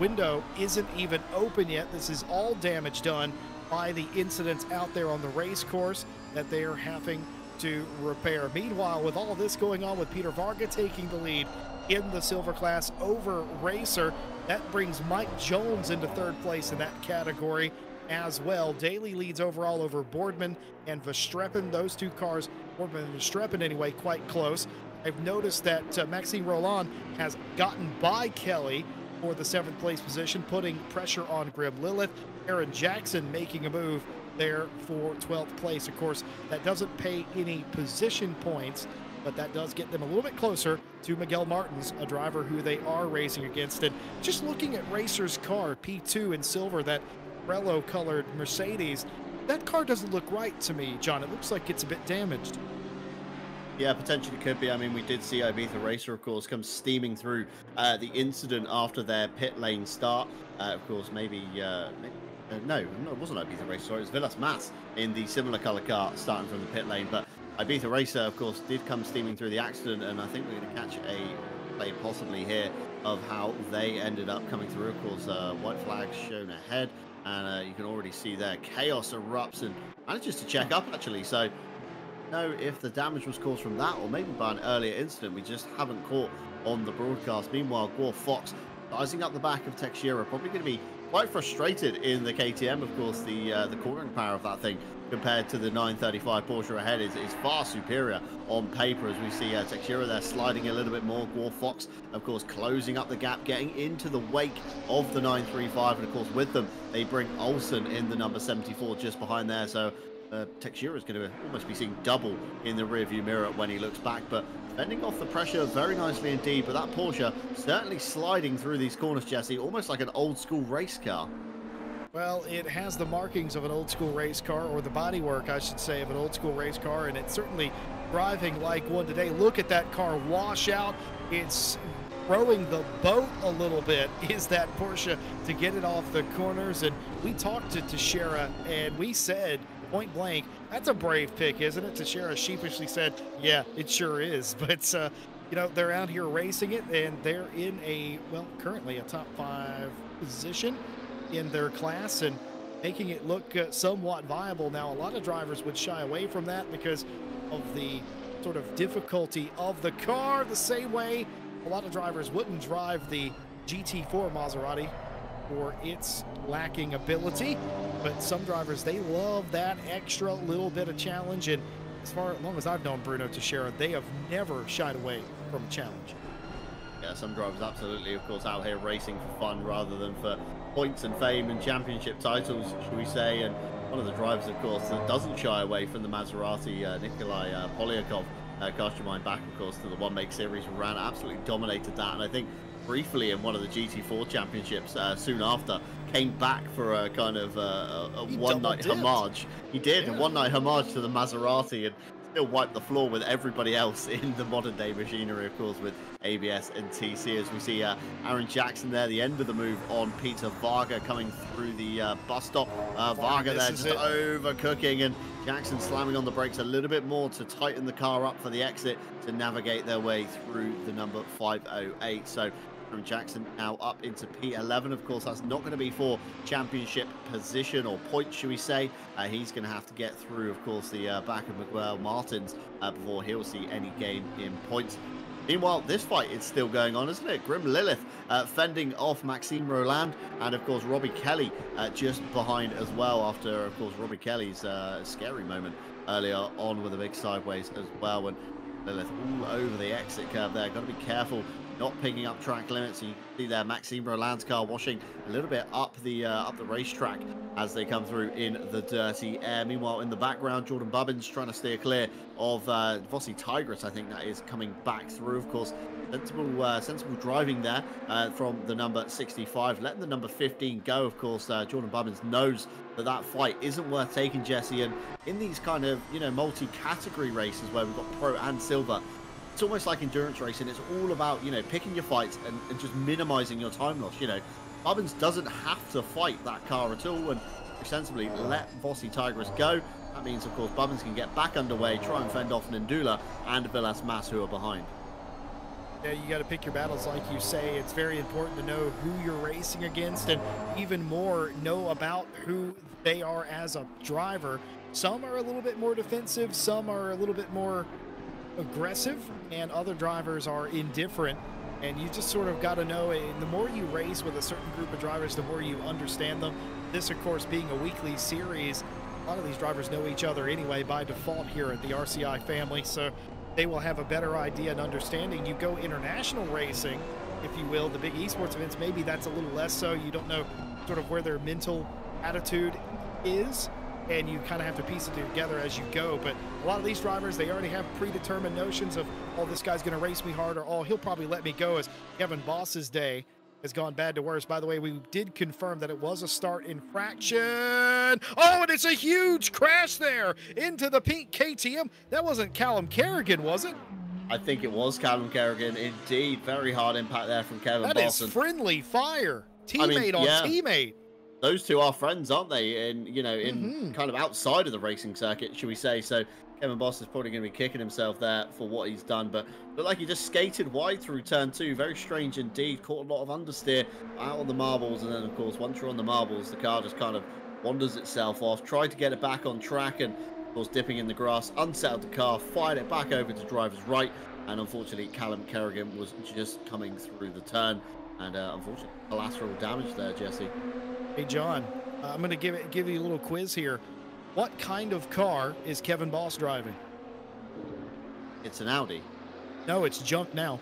window isn't even open yet. This is all damage done by the incidents out there on the race course that they are having to repair. Meanwhile, with all this going on, with Peter Varga taking the lead in the silver class over Racer, that brings Mike Jones into third place in that category. as well. Daly leads overall over Boardman and Verstappen. Those two cars, Boardman and Verstappen anyway, quite close. I've noticed that uh, Maxime Roland has gotten by Kelly for the seventh place position, putting pressure on Grim Lilith. Aaron Jackson making a move there for twelfth place. Of course, that doesn't pay any position points, but that does get them a little bit closer to Miguel Martins, a driver who they are racing against. And just looking at Racer's car, P two in silver, that Rello-colored Mercedes, that car doesn't look right to me, John. It looks like it's a bit damaged. Yeah, potentially could be. I mean, we did see Ibiza Racer, of course, come steaming through uh, the incident after their pit lane start. Uh, of course, maybe... Uh, maybe Uh, no, no, it wasn't Ibiza Racer, sorry, it was Villas Mas in the similar colour car starting from the pit lane. But Ibiza Racer, of course, did come steaming through the accident, and I think we're going to catch a play possibly here of how they ended up coming through. Of course, uh, white flags shown ahead, and uh, you can already see there chaos erupts and manages to check up, actually. So, know if the damage was caused from that or maybe by an earlier incident we just haven't caught on the broadcast. Meanwhile, Gwar Fox rising up the back of Teixeira, probably going to be quite frustrated in the K T M, of course. The uh, the cornering power of that thing compared to the nine thirty-five Porsche ahead is, is far superior on paper, as we see uh, Teixeira there sliding a little bit more. Gwar Fox, of course, closing up the gap, getting into the wake of the nine thirty-five, and of course with them they bring Olsen in the number seventy-four just behind there. So uh, Teixeira is going to almost be seeing double in the rearview mirror when he looks back, but fending off the pressure very nicely indeed. But that Porsche certainly sliding through these corners, Jesse, almost like an old-school race car. Well, it has the markings of an old-school race car, or the bodywork, I should say, of an old-school race car, and it's certainly driving like one today. Look at that car wash out. It's rowing the boat a little bit, is that Porsche, to get it off the corners. And we talked to Teixeira, and we said, point blank, that's a brave pick, isn't it? Teixeira sheepishly said, yeah, it sure is. But, uh, you know, they're out here racing it, and they're in a, well, currently a top five position in their class and making it look uh, somewhat viable. Now, a lot of drivers would shy away from that because of the sort of difficulty of the car. The same way a lot of drivers wouldn't drive the G T four Maserati for its lacking ability, but some drivers, they love that extra little bit of challenge. And as far as long as I've known Bruno Teixeira, they have never shied away from a challenge. Yeah, some drivers absolutely, of course, out here racing for fun rather than for points and fame and championship titles, should we say. And one of the drivers, of course, that doesn't shy away from the Maserati, uh, Nikolai uh, Polyakov, uh, cast your mind back, of course, to the One Make Series ran, absolutely dominated that. And I think briefly in one of the G T four championships uh, soon after, came back for a kind of uh, a one-night homage. He did, yeah. A one-night homage to the Maserati, and still wiped the floor with everybody else in the modern-day machinery, of course, with A B S and T C. As we see uh, Aaron Jackson there, the end of the move on Peter Varga coming through the uh, bus stop. Uh, Varga there just overcooking, and Jackson slamming on the brakes a little bit more to tighten the car up for the exit to navigate their way through the number five oh eight. So from Jackson now up into P eleven. Of course, that's not going to be for championship position or point, should we say. Uh, he's going to have to get through, of course, the uh, back of Miguel Martins uh, before he'll see any gain in points. Meanwhile, this fight is still going on, isn't it? Grim Lilith uh, fending off Maxime Roland, and of course Robbie Kelly uh, just behind as well, after, of course, Robbie Kelly's uh, scary moment earlier on with a big sideways as well. And Lilith all over the exit curve there. Got to be careful not picking up track limits. You see there Maxime Roland's car washing a little bit up the uh, up the racetrack as they come through in the dirty air. Meanwhile, in the background, Jordan Bubbins trying to steer clear of uh, Vossi Tigris, I think that is, coming back through. Of course, sensible, uh, sensible driving there uh, from the number sixty-five, letting the number fifteen go. Of course, uh, Jordan Bubbins knows that that fight isn't worth taking, Jesse. And in these kind of, you know, multi-category races where we've got pro and silver, it's almost like endurance racing. It's all about, you know, picking your fights and, and just minimizing your time loss. You know, Bubbins doesn't have to fight that car at all and sensibly let Vossi Tigris go. That means, of course, Bubbins can get back underway, try and fend off Nandula and Villas Mas, who are behind. Yeah, you got to pick your battles, like you say. It's very important to know who you're racing against, and even more, know about who they are as a driver. Some are a little bit more defensive, some are a little bit more aggressive, and other drivers are indifferent And you just sort of got to know, the more you race with a certain group of drivers, the more you understand them. This, of course, being a weekly series, a lot of these drivers know each other anyway by default here at the R C I family, so they will have a better idea and understanding. You go international racing, if you will, the big esports events, maybe that's a little less so. You don't know sort of where their mental attitude is, and you kind of have to piece it together as you go. But a lot of these drivers, they already have predetermined notions of, oh, this guy's going to race me hard, or oh, he'll probably let me go, as Kevin Voss's day has gone bad to worse. By the way, we did confirm that it was a start infraction. Oh, and it's a huge crash there into the pink K T M. That wasn't Callum Kerrigan, was it? I think it was Callum Kerrigan, indeed. Very hard impact there from Kevin Voss. That Boston. Is friendly fire. Teammate I mean, on yeah. teammate. Those two are friends, aren't they? And, you know, in mm-hmm. kind of outside of the racing circuit, should we say. So Kevin Voss is probably going to be kicking himself there for what he's done. But looked like he just skated wide through turn two. Very strange indeed. Caught a lot of understeer out on the marbles. And then, of course, once you're on the marbles, the car just kind of wanders itself off. Tried to get it back on track and, of course, dipping in the grass. Unsettled the car. Fired it back over to driver's right. And, unfortunately, Callum Kerrigan was just coming through the turn. And, uh, unfortunately, collateral damage there, Jesse. Hey, John, uh, I'm going to give it, give you a little quiz here. What kind of car is Kevin Voss driving? It's an Audi. No, it's junk now.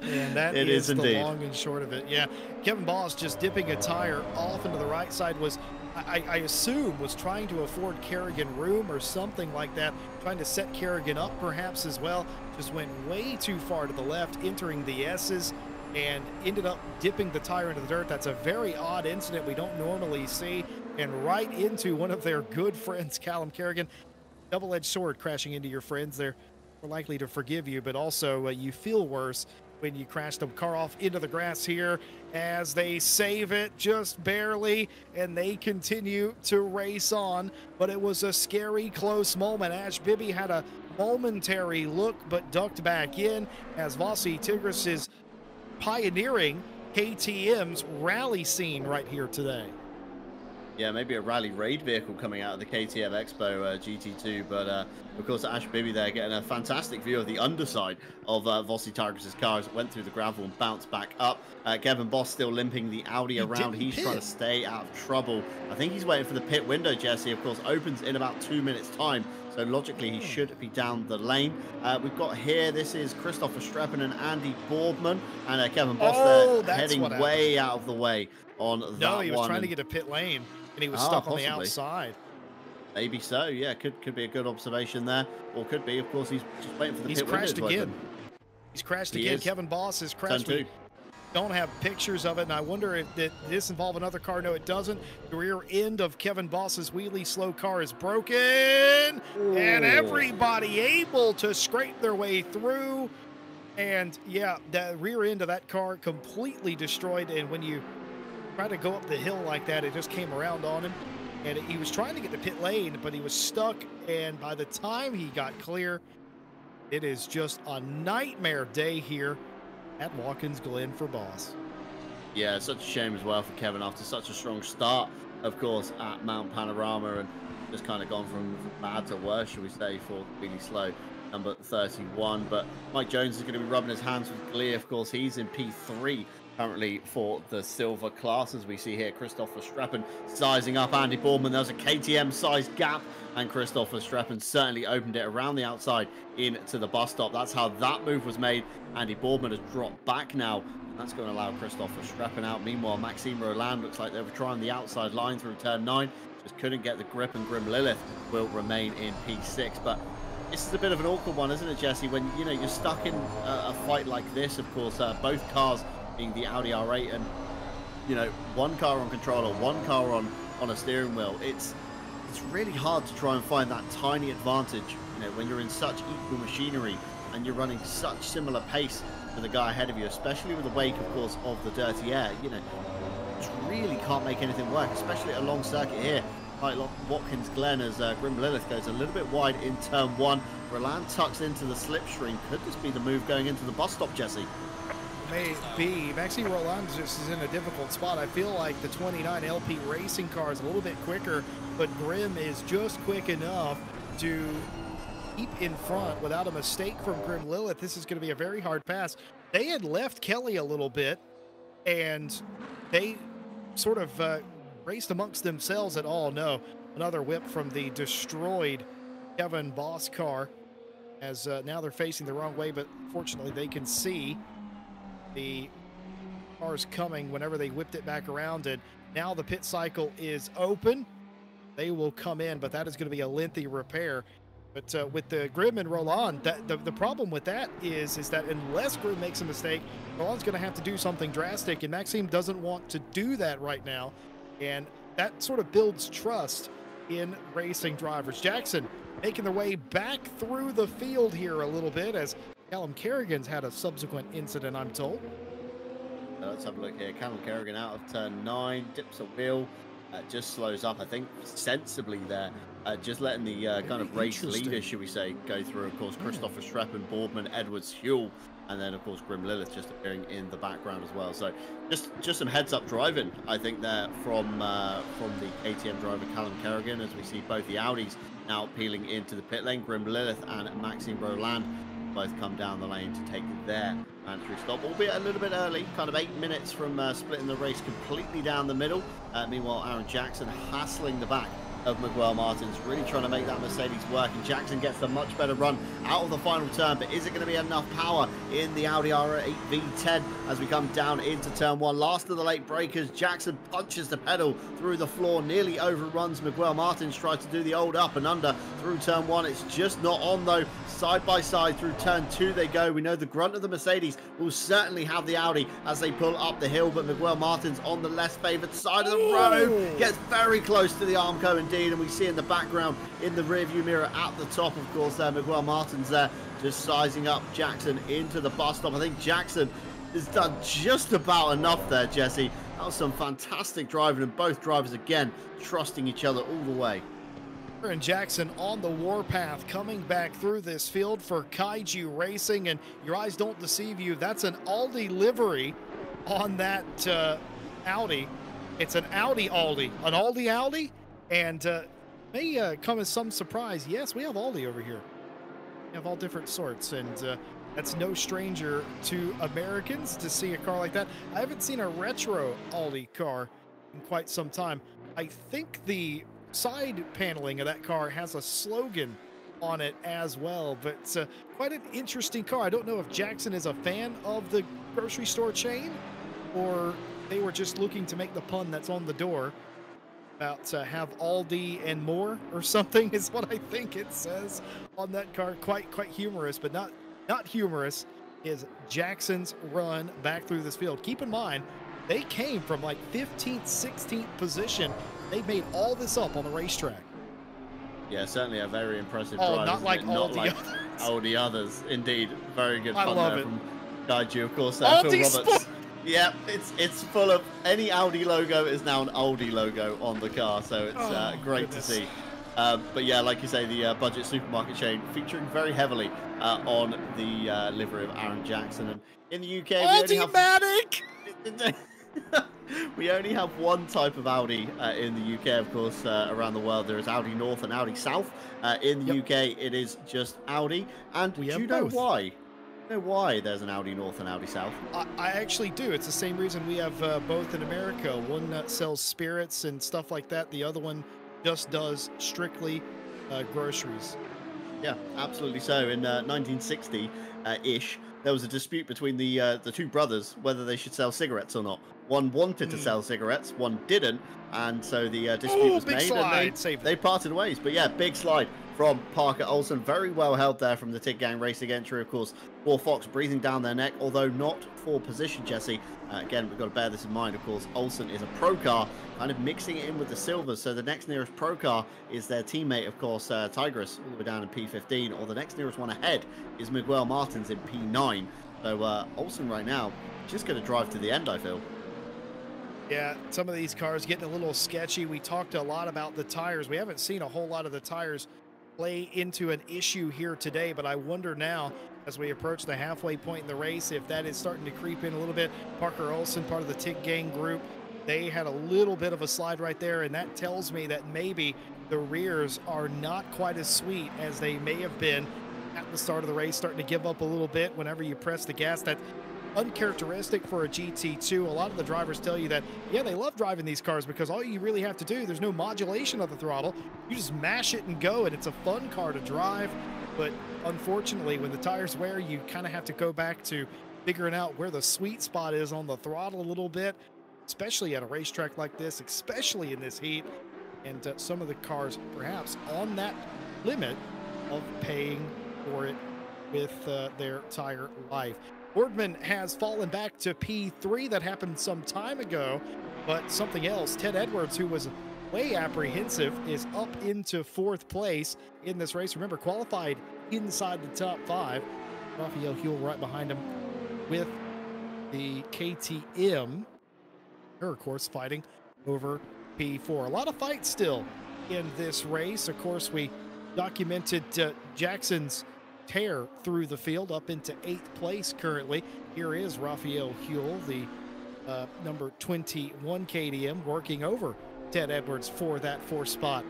And that it is, is the long and short of it. Yeah, Kevin Voss just dipping a tire off into the right side was, I, I assume, was trying to afford Kerrigan room or something like that, trying to set Kerrigan up perhaps as well. Just went way too far to the left, entering the S's, and ended up dipping the tire into the dirt. That's a very odd incident we don't normally see, and right into one of their good friends, Callum Kerrigan. Double-edged sword crashing into your friends. They're more likely to forgive you, but also uh, you feel worse when you crash the car off into the grass here as they save it just barely, and they continue to race on. But it was a scary close moment. Ash Bibby had a momentary look but ducked back in as Vossi Tigris is pioneering K T M's rally scene right here today. Yeah, maybe a rally raid vehicle coming out of the K T M Expo uh, G T two, but uh, of course Ash Bibby there getting a fantastic view of the underside of uh, Vossi Tigris' car as it went through the gravel and bounced back up. Uh, Kevin Voss still limping the Audi around. He's trying to stay out of trouble. I think he's waiting for the pit window, Jesse. Of course, opens in about two minutes' time. So logically, he should be down the lane. Uh, we've got here, this is Christopher Streppen and Andy Boardman. And uh, Kevin Voss oh, there heading way out of the way on that one. No, he was one. trying to get a pit lane, and he was ah, stuck possibly. on the outside. Maybe so, yeah. Could could be a good observation there. Or could be, of course, he's just waiting for the he's pit crashed window. Again. He's crashed he again. He's crashed again. Kevin Voss has crashed. We don't have pictures of it, and I wonder if that this involved another car. No, it doesn't. The rear end of Kevin Voss's wheelie slow car is broken. Ooh. And everybody able to scrape their way through. And yeah, the rear end of that car completely destroyed. And when you try to go up the hill like that, it just came around on him. And he was trying to get the pit lane, but he was stuck. And by the time he got clear, it is just a nightmare day here at Watkins Glen for Voss. Yeah, such a shame as well for Kevin after such a strong start, of course, at Mount Panorama, and just kind of gone from bad to worse, shall we say, for really slow number thirty-one. But Mike Jones is going to be rubbing his hands with glee. Of course, he's in P three. Currently for the silver class, as we see here, Christopher Streppen sizing up Andy Boardman. There's a K T M size gap, and Christopher Streppen certainly opened it around the outside into the bus stop. That's how that move was made. Andy Boardman has dropped back now. That's going to allow Christopher Streppen out. Meanwhile, Maxime Roland looks like they were trying the outside line through turn nine. Just couldn't get the grip, and Grim Lilith will remain in P six. But this is a bit of an awkward one, isn't it, Jesse? When, you know, you're stuck in a, a fight like this, of course, uh, both cars being the Audi R eight, and you know, one car on controller, one car on on a steering wheel, it's it's really hard to try and find that tiny advantage, you know, when you're in such equal machinery and you're running such similar pace to the guy ahead of you, especially with the wake, of course, of the dirty air. You know, just really can't make anything work, especially a long circuit here like Watkins Glen, as uh, Grim Lilith goes a little bit wide in turn one. Roland tucks into the slipstream. Could this be the move going into the bus stop, Jesse? May be. Maxime Roland just is in a difficult spot. I feel like the twenty-nine L P Racing car is a little bit quicker, but Grim is just quick enough to deep in front without a mistake from Grim Lilith. This is going to be a very hard pass. They had left Kelly a little bit, and they sort of uh, raced amongst themselves at all. No, another whip from the destroyed Kevin Voss car, as uh, now they're facing the wrong way, but fortunately they can see the cars coming whenever they whipped it back around, and now the pit cycle is open. They will come in, but that is going to be a lengthy repair. But uh, with the Grim and Roland, that, the, the problem with that is, is that unless Grim makes a mistake, Roland's going to have to do something drastic, and Maxime doesn't want to do that right now. And that sort of builds trust in racing drivers. Jackson making their way back through the field here a little bit, as Callum Kerrigan's had a subsequent incident, I'm told. So let's have a look here. Callum Kerrigan out of turn nine, dips a wheel. Uh, just slows up, I think, sensibly there. Uh, just letting the uh, kind of race leader, should we say, go through. Of course, Christopher Streppen, Boardman, Edwards, Huell, and then, of course, Grim Lilith just appearing in the background as well. So just just some heads-up driving, I think, there from, uh, from the K T M driver Callum Kerrigan, as we see both the Audis now peeling into the pit lane. Grim Lilith and Maxime Roland both come down the lane to take their entry stop, albeit a little bit early, kind of eight minutes from uh, splitting the race completely down the middle. Uh, meanwhile, Aaron Jackson hassling the back of Miguel Martins, really trying to make that Mercedes work, and Jackson gets the much better run out of the final turn. But is it going to be enough power in the Audi R eight V ten as we come down into turn one? Last of the late breakers, Jackson punches the pedal through the floor, nearly overruns Miguel Martins, tries to do the old up and under through turn one. It's just not on, though. Side by side through turn two they go. We know the grunt of the Mercedes will certainly have the Audi as they pull up the hill, but Miguel Martins on the less favoured side of the road gets very close to the Armco and Indeed, and we see in the background in the rearview mirror at the top, of course, there Miguel Martins there just sizing up Jackson into the bus stop. I think Jackson has done just about enough there, Jesse. That was some fantastic driving, and both drivers again trusting each other all the way. And Jackson on the warpath, coming back through this field for Kaiju Racing, and your eyes don't deceive you. That's an Aldi livery on that uh, Audi. It's an Audi Aldi, an Aldi Audi. And uh, may uh, come as some surprise. Yes, we have Aldi over here. We have all different sorts, and uh, that's no stranger to Americans to see a car like that. I haven't seen a retro Aldi car in quite some time. I think the side paneling of that car has a slogan on it as well, but uh, quite an interesting car. I don't know if Jackson is a fan of the grocery store chain, or they were just looking to make the pun that's on the door about to have Aldi and more or something, is what I think it says on that car. Quite quite humorous, but not not humorous is Jackson's run back through this field. Keep in mind, they came from like fifteenth, sixteenth position. They made all this up on the racetrack. Yeah, certainly a very impressive oh, drive. Not like all the others. All the others, indeed. Very good fun. I love it. From Kaiju, of course. Aldi Roberts. Yep, it's it's full of any Audi logo is now an Aldi logo on the car, so it's oh, uh, great goodness. to see. Um, but yeah, like you say, the uh, budget supermarket chain featuring very heavily uh, on the uh, livery of Aaron Jackson. And in the U K, Aldi-matic! We, only have... we only have one type of Audi uh, in the U K. Of course, uh, around the world there is Audi North and Audi South. Uh, in the yep. U K, it is just Audi. And we do you know both. why? Know why there's an Audi North and Audi South? I, I actually do. It's the same reason we have uh, both in America. One that sells spirits and stuff like that. The other one just does strictly uh, groceries. Yeah, absolutely. So in uh, nineteen sixty-ish, uh, there was a dispute between the uh, the two brothers whether they should sell cigarettes or not. One wanted to mm. sell cigarettes, one didn't, and so the uh, dispute Ooh, was big made slide. and they, they parted ways. But yeah, big slide from Parker Olsen, very well held there from the Tig Gang Racing entry. Of course, Gwar Fox breathing down their neck, although not for position, Jesse. Uh, again, we've got to bear this in mind. Of course, Olsen is a pro car, kind of mixing it in with the silvers. So the next nearest pro car is their teammate, of course, uh, Tigris, all the way down in P fifteen, or the next nearest one ahead is Miguel Martins in P nine. So uh, Olsen right now just going to drive to the end, I feel. Yeah, some of these cars getting a little sketchy. We talked a lot about the tires. We haven't seen a whole lot of the tires play into an issue here today, but I wonder now, as we approach the halfway point in the race, if that is starting to creep in a little bit. Parker Olsen, part of the Tig Gang group, they had a little bit of a slide right there, and that tells me that maybe the rears are not quite as sweet as they may have been at the start of the race, starting to give up a little bit whenever you press the gas. That's uncharacteristic for a G T two. A lot of the drivers tell you that, yeah, they love driving these cars because all you really have to do, there's no modulation of the throttle. You just mash it and go, and it's a fun car to drive. But unfortunately, when the tires wear, you kind of have to go back to figuring out where the sweet spot is on the throttle a little bit, especially at a racetrack like this, especially in this heat. And uh, some of the cars perhaps on that limit of paying for it with uh, their tire life. Boardman has fallen back to P three. That happened some time ago, but something else. Ted Edwards, who was way apprehensive, is up into fourth place in this race. Remember, qualified inside the top five. Raphael Huell right behind him with the K T M. They're, of course, fighting over P four. A lot of fights still in this race. Of course, we documented uh, Jackson's tear through the field up into eighth place currently. Here is Raphael Huell, the uh, number twenty-one K T M, working over Ted Edwards for that fourth spot.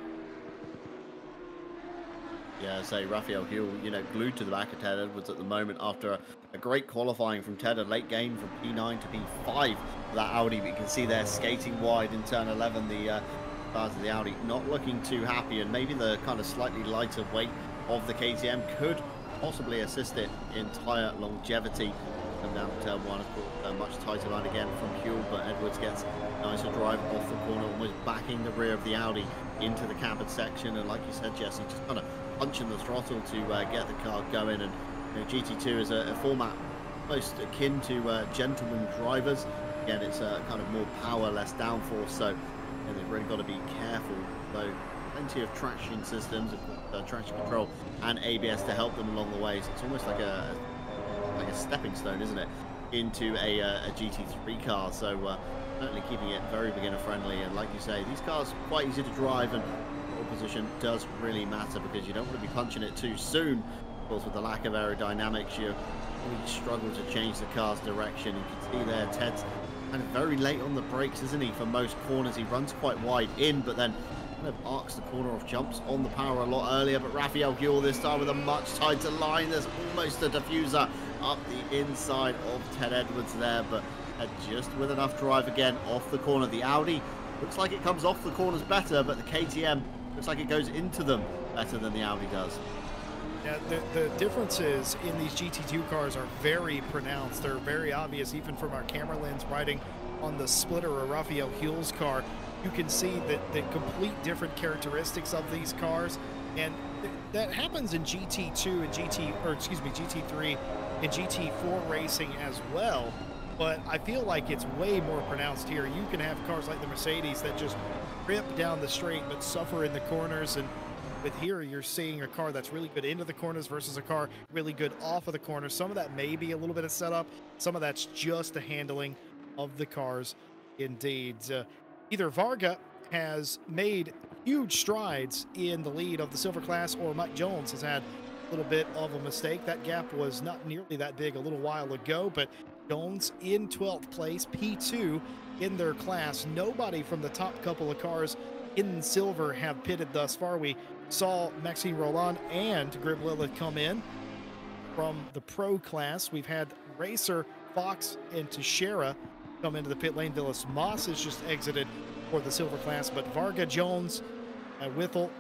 Yeah, I say Raphael Huell, you know, glued to the back of Ted Edwards at the moment after a, a great qualifying from Ted, a late game from P nine to P five for that Audi. But you can see there skating wide in turn eleven, the uh, cars of the Audi not looking too happy, and maybe the kind of slightly lighter weight of the K T M could possibly assist it in tire longevity. And down to turn one, of course, a much tighter line again from Huell, but Edwards gets a nicer drive off the corner, almost backing the rear of the Audi into the cabin section. And like you said, Jesse, just kind of punching the throttle to uh, get the car going. And you know, G T two is a, a format most akin to uh, gentleman drivers. Again, it's uh, kind of more power, less downforce, so you know, they've really got to be careful, though. Plenty of traction systems, uh, traction control, and A B S to help them along the way. So it's almost like a like a stepping stone, isn't it, into a, uh, a G T three car. So uh, certainly keeping it very beginner friendly. And like you say, these cars are quite easy to drive, and pole position does really matter because you don't want to be punching it too soon. Of course, with the lack of aerodynamics, you really struggle to change the car's direction. You can see there, Ted's kind of very late on the brakes, isn't he? For most corners, he runs quite wide in, but then kind of arcs the corner off, jumps on the power a lot earlier. But Raphael Huell this time with a much tighter line. There's almost a diffuser up the inside of Ted Edwards there, but just with enough drive again off the corner. The Audi looks like it comes off the corners better, but the K T M looks like it goes into them better than the Audi does. Now, the, the differences in these G T two cars are very pronounced. They're very obvious, even from our camera lens riding on the splitter of Raphael Huell's car. You can see that the complete different characteristics of these cars, and th that happens in G T two and G T, or excuse me, G T three and G T four racing as well. But I feel like it's way more pronounced here. You can have cars like the Mercedes that just rip down the straight but suffer in the corners, and with here you're seeing a car that's really good into the corners versus a car really good off of the corners. Some of that may be a little bit of setup, some of that's just the handling of the cars indeed. Uh, Either Varga has made huge strides in the lead of the silver class, or Mike Jones has had a little bit of a mistake. That gap was not nearly that big a little while ago, but Jones in twelfth place, P two in their class. Nobody from the top couple of cars in silver have pitted thus far. We saw Maxime Roland and Grim Lilith come in from the pro class. We've had Racer, Fox, and Teixeira come into the pit lane. Villas Moss has just exited for the silver class, but Varga, Jones, uh, Whittle,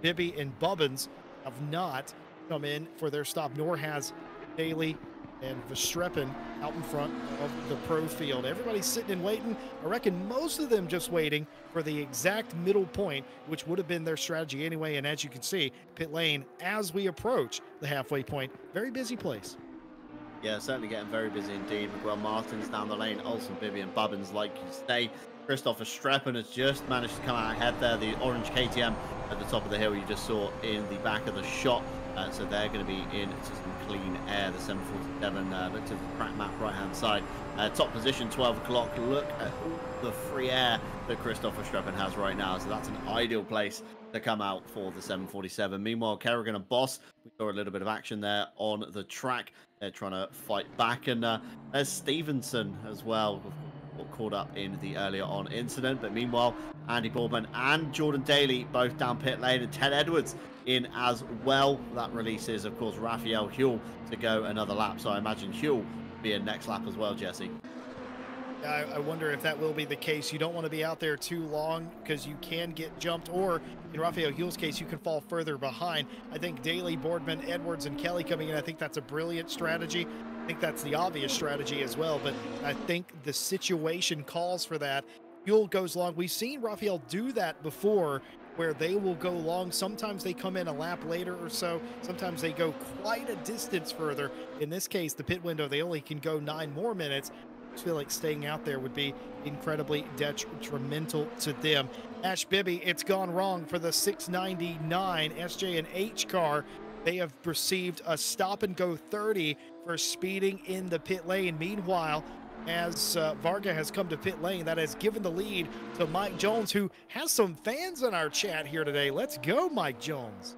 Bibby, and Bubbins have not come in for their stop, nor has Daly and Vestreppen out in front of the pro field. Everybody's sitting and waiting. I reckon most of them just waiting for the exact middle point, which would have been their strategy anyway. And as you can see, pit lane, as we approach the halfway point, very busy place. Yeah, certainly getting very busy indeed. Miguel Martins down the lane, Olsen, Bibby, and Bubbins, like you say. Christopher Streppen has just managed to come out ahead there. The orange K T M at the top of the hill you just saw in the back of the shot. Uh, so they're going to be in to some clean air. The seven forty-seven uh, looked at the track map right-hand side. Uh, top position, twelve o'clock. Look at all the free air that Christopher Streppen has right now. So that's an ideal place to come out for the seven forty-seven. Meanwhile, Kerrigan and Boss, we saw a little bit of action there on the track. They're trying to fight back, and uh, there's Stevenson as well, caught up in the earlier on incident. But meanwhile, Andy Boardman and Jordan Daly both down pit lane, and Ted Edwards in as well. That releases, of course, Raphael Huell to go another lap. So I imagine Huell be in next lap as well, Jesse. I wonder if that will be the case. You don't want to be out there too long because you can get jumped, or in Raphael Huell's case, you can fall further behind. I think Daly, Boardman, Edwards, and Kelly coming in, I think that's a brilliant strategy. I think that's the obvious strategy as well, but I think the situation calls for that. Huell goes long. We've seen Raphael do that before, where they will go long. Sometimes they come in a lap later or so. Sometimes they go quite a distance further. In this case, the pit window, they only can go nine more minutes. I feel like staying out there would be incredibly detrimental to them. Ash Bibby, it's gone wrong for the six ninety-nine S J and H car. They have received a stop and go thirty for speeding in the pit lane. Meanwhile, as uh, Varga has come to pit lane, that has given the lead to Mike Jones, who has some fans in our chat here today. Let's go, Mike Jones.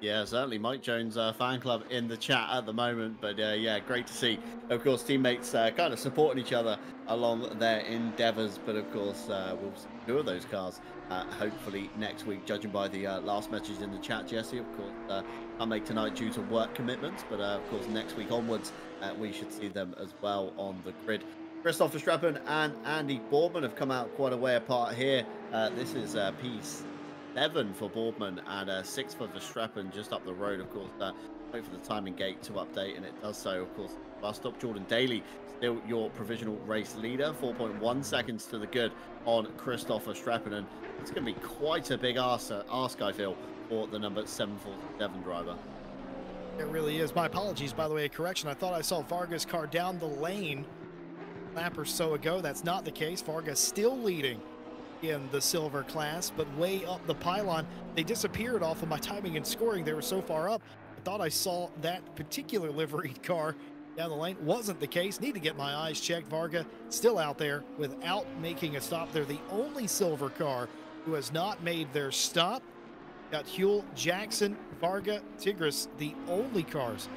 Yeah, certainly Mike Jones uh, fan club in the chat at the moment. But uh, yeah, great to see, of course, teammates uh, kind of supporting each other along their endeavors. But of course, uh, we'll see two of those cars uh, hopefully next week, judging by the uh, last message in the chat, Jesse. Of course, uh, can't make tonight due to work commitments. But uh, of course, next week onwards, uh, we should see them as well on the grid. Christopher Streppen and Andy Boardman have come out quite a way apart here. Uh, this is uh, Peace. seven for Boardman and uh, six for Verstappen just up the road. Of course, uh, wait for the timing gate to update, and it does so. Of course, last stop, Jordan Daly, still your provisional race leader. four point one seconds to the good on Christopher Streppen, and it's going to be quite a big ask, ask, I feel, for the number seven forty-seven driver. It really is. My apologies, by the way, a correction. I thought I saw Varga's car down the lane a lap or so ago. That's not the case. Varga still leading in the silver class, but way up the pylon. They disappeared off of my timing and scoring. They were so far up, I thought I saw that particular liveried car down the lane. Wasn't the case. Need to get my eyes checked. Varga still out there without making a stop. They're the only silver car who has not made their stop. Got Huell, Jackson, Varga, Tigris, the only cars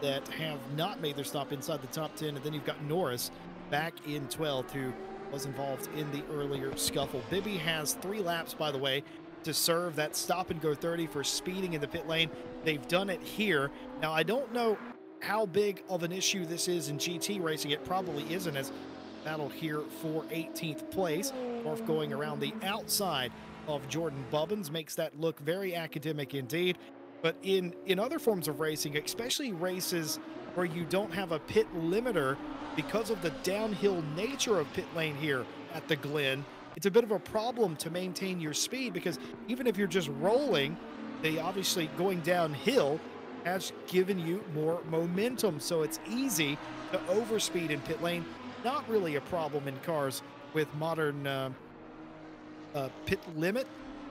that have not made their stop inside the top ten. And then you've got Norris back in twelfth, who was involved in the earlier scuffle. Bibby has three laps, by the way, to serve that stop and go thirty for speeding in the pit lane. They've done it here. Now, I don't know how big of an issue this is in G T racing. It probably isn't, as battle here for eighteenth place. Orff going around the outside of Jordan Bubbins makes that look very academic indeed. But in, in other forms of racing, especially races where you don't have a pit limiter, because of the downhill nature of pit lane here at the Glen, it's a bit of a problem to maintain your speed, because even if you're just rolling, they obviously going downhill has given you more momentum. So it's easy to overspeed in pit lane. Not really a problem in cars with modern uh, uh, pit limit,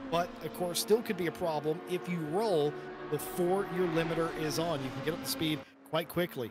but of course still could be a problem if you roll before your limiter is on. You can get up to speed quite quickly.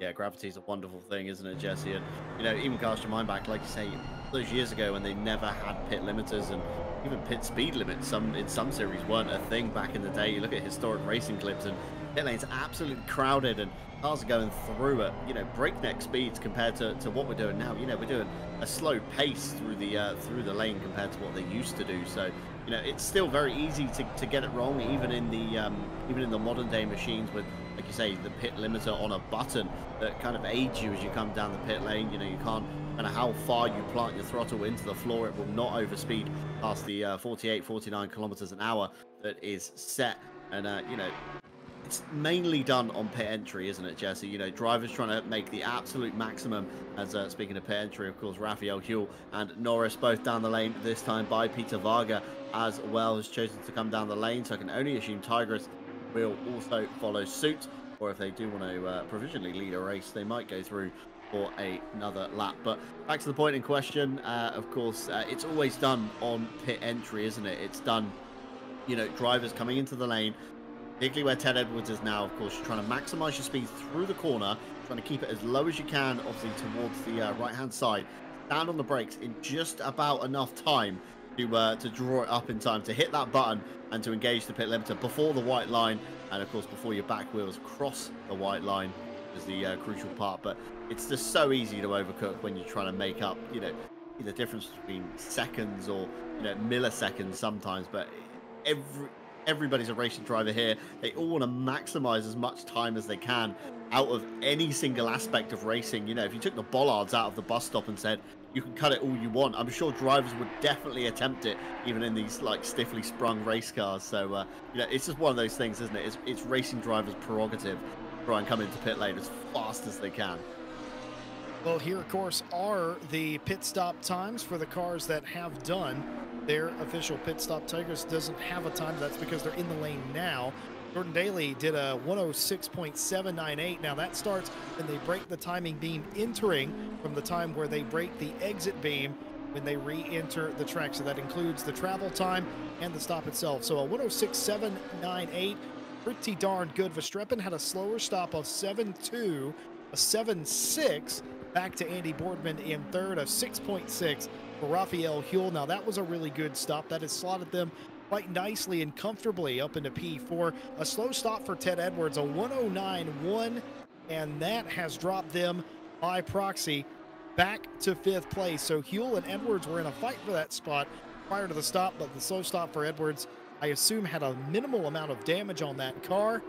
Yeah, gravity's a wonderful thing, isn't it, Jesse? And, you know, even cast your mind back, like you say, those years ago when they never had pit limiters, and even pit speed limits some in some series weren't a thing back in the day. You look at historic racing clips, and pit lane's absolutely crowded, and cars are going through at, you know, breakneck speeds compared to, to what we're doing now. You know, we're doing a slow pace through the uh, through the lane compared to what they used to do. So, you know, it's still very easy to, to get it wrong, even in the um, even in the modern day machines with, like you say, the pit limiter on a button that kind of aids you as you come down the pit lane. You know, you can't, no matter how far you plant your throttle into the floor, it will not overspeed past the uh, forty-eight, forty-nine kilometers an hour that is set. And, uh, you know, it's mainly done on pit entry, isn't it, Jesse? You know, drivers trying to make the absolute maximum. As uh, speaking of pit entry, of course, Raphael Huell and Norris both down the lane, this time by Peter Varga as well, has chosen to come down the lane. So I can only assume Tigris will also follow suit, or if they do want to uh, provisionally lead a race, they might go through for a, another lap. But back to the point in question, uh, of course, uh, it's always done on pit entry, isn't it? It's done, you know, drivers coming into the lane, particularly where Ted Edwards is now. Of course, you're trying to maximize your speed through the corner, trying to keep it as low as you can, obviously towards the uh, right-hand side. Stand on the brakes in just about enough time to, uh, to draw it up in time, to hit that button and to engage the pit limiter before the white line, and of course before your back wheels cross the white line. was the uh, crucial part. But it's just so easy to overcook when you're trying to make up, you know, the difference between seconds or, you know, milliseconds sometimes. But every everybody's a racing driver here. They all want to maximize as much time as they can out of any single aspect of racing. You know, if you took the bollards out of the bus stop and said you can cut it all you want, I'm sure drivers would definitely attempt it, even in these like stiffly sprung race cars. So uh, you know, it's just one of those things, isn't it? It's, it's racing drivers' prerogative to try and come into pit lane as fast as they can. Well, here of course are the pit stop times for the cars that have done their official pit stop. Tigris doesn't have a time. That's because they're in the lane now. Jordan Daly did a one oh six point seven nine eight. Now that starts when they break the timing beam entering from the time where they break the exit beam when they re-enter the track. So that includes the travel time and the stop itself. So a one oh six point seven nine eight, pretty darn good. Verstappen had a slower stop of seven two, a seven six, back to Andy Boardman in third, of six point six for Raphael Huell. Now that was a really good stop. That has slotted them quite nicely and comfortably up into P four. A slow stop for Ted Edwards, a one oh nine one, and that has dropped them by proxy back to fifth place. So Huell and Edwards were in a fight for that spot prior to the stop, but the slow stop for Edwards, I assume, had a minimal amount of damage on that car,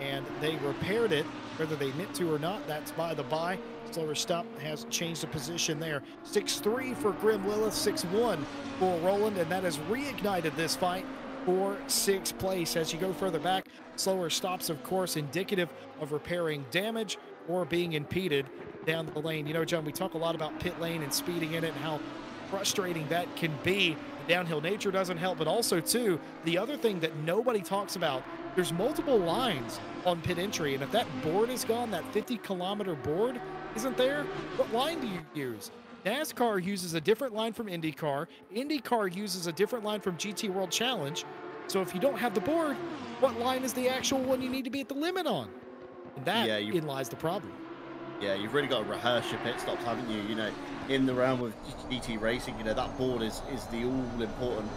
and they repaired it, whether they meant to or not. That's by the by. Slower stop has changed the position there. six three for Grim Lilith, six one for Roland, and that has reignited this fight for sixth place. As you go further back, slower stops, of course, indicative of repairing damage or being impeded down the lane. You know, John, we talk a lot about pit lane and speeding in it and how frustrating that can be. The downhill nature doesn't help, but also, too, the other thing that nobody talks about, there's multiple lines on pit entry, and if that board is gone, that fifty kilometer board isn't there, what line do you use? NASCAR uses a different line from IndyCar. IndyCar uses a different line from G T World Challenge. So if you don't have the board, what line is the actual one you need to be at the limit on? And that, yeah, in lies the problem. Yeah, you've really got to rehearse your pit stops, haven't you? You know, in the realm of G T racing, you know, that board is, is the all-important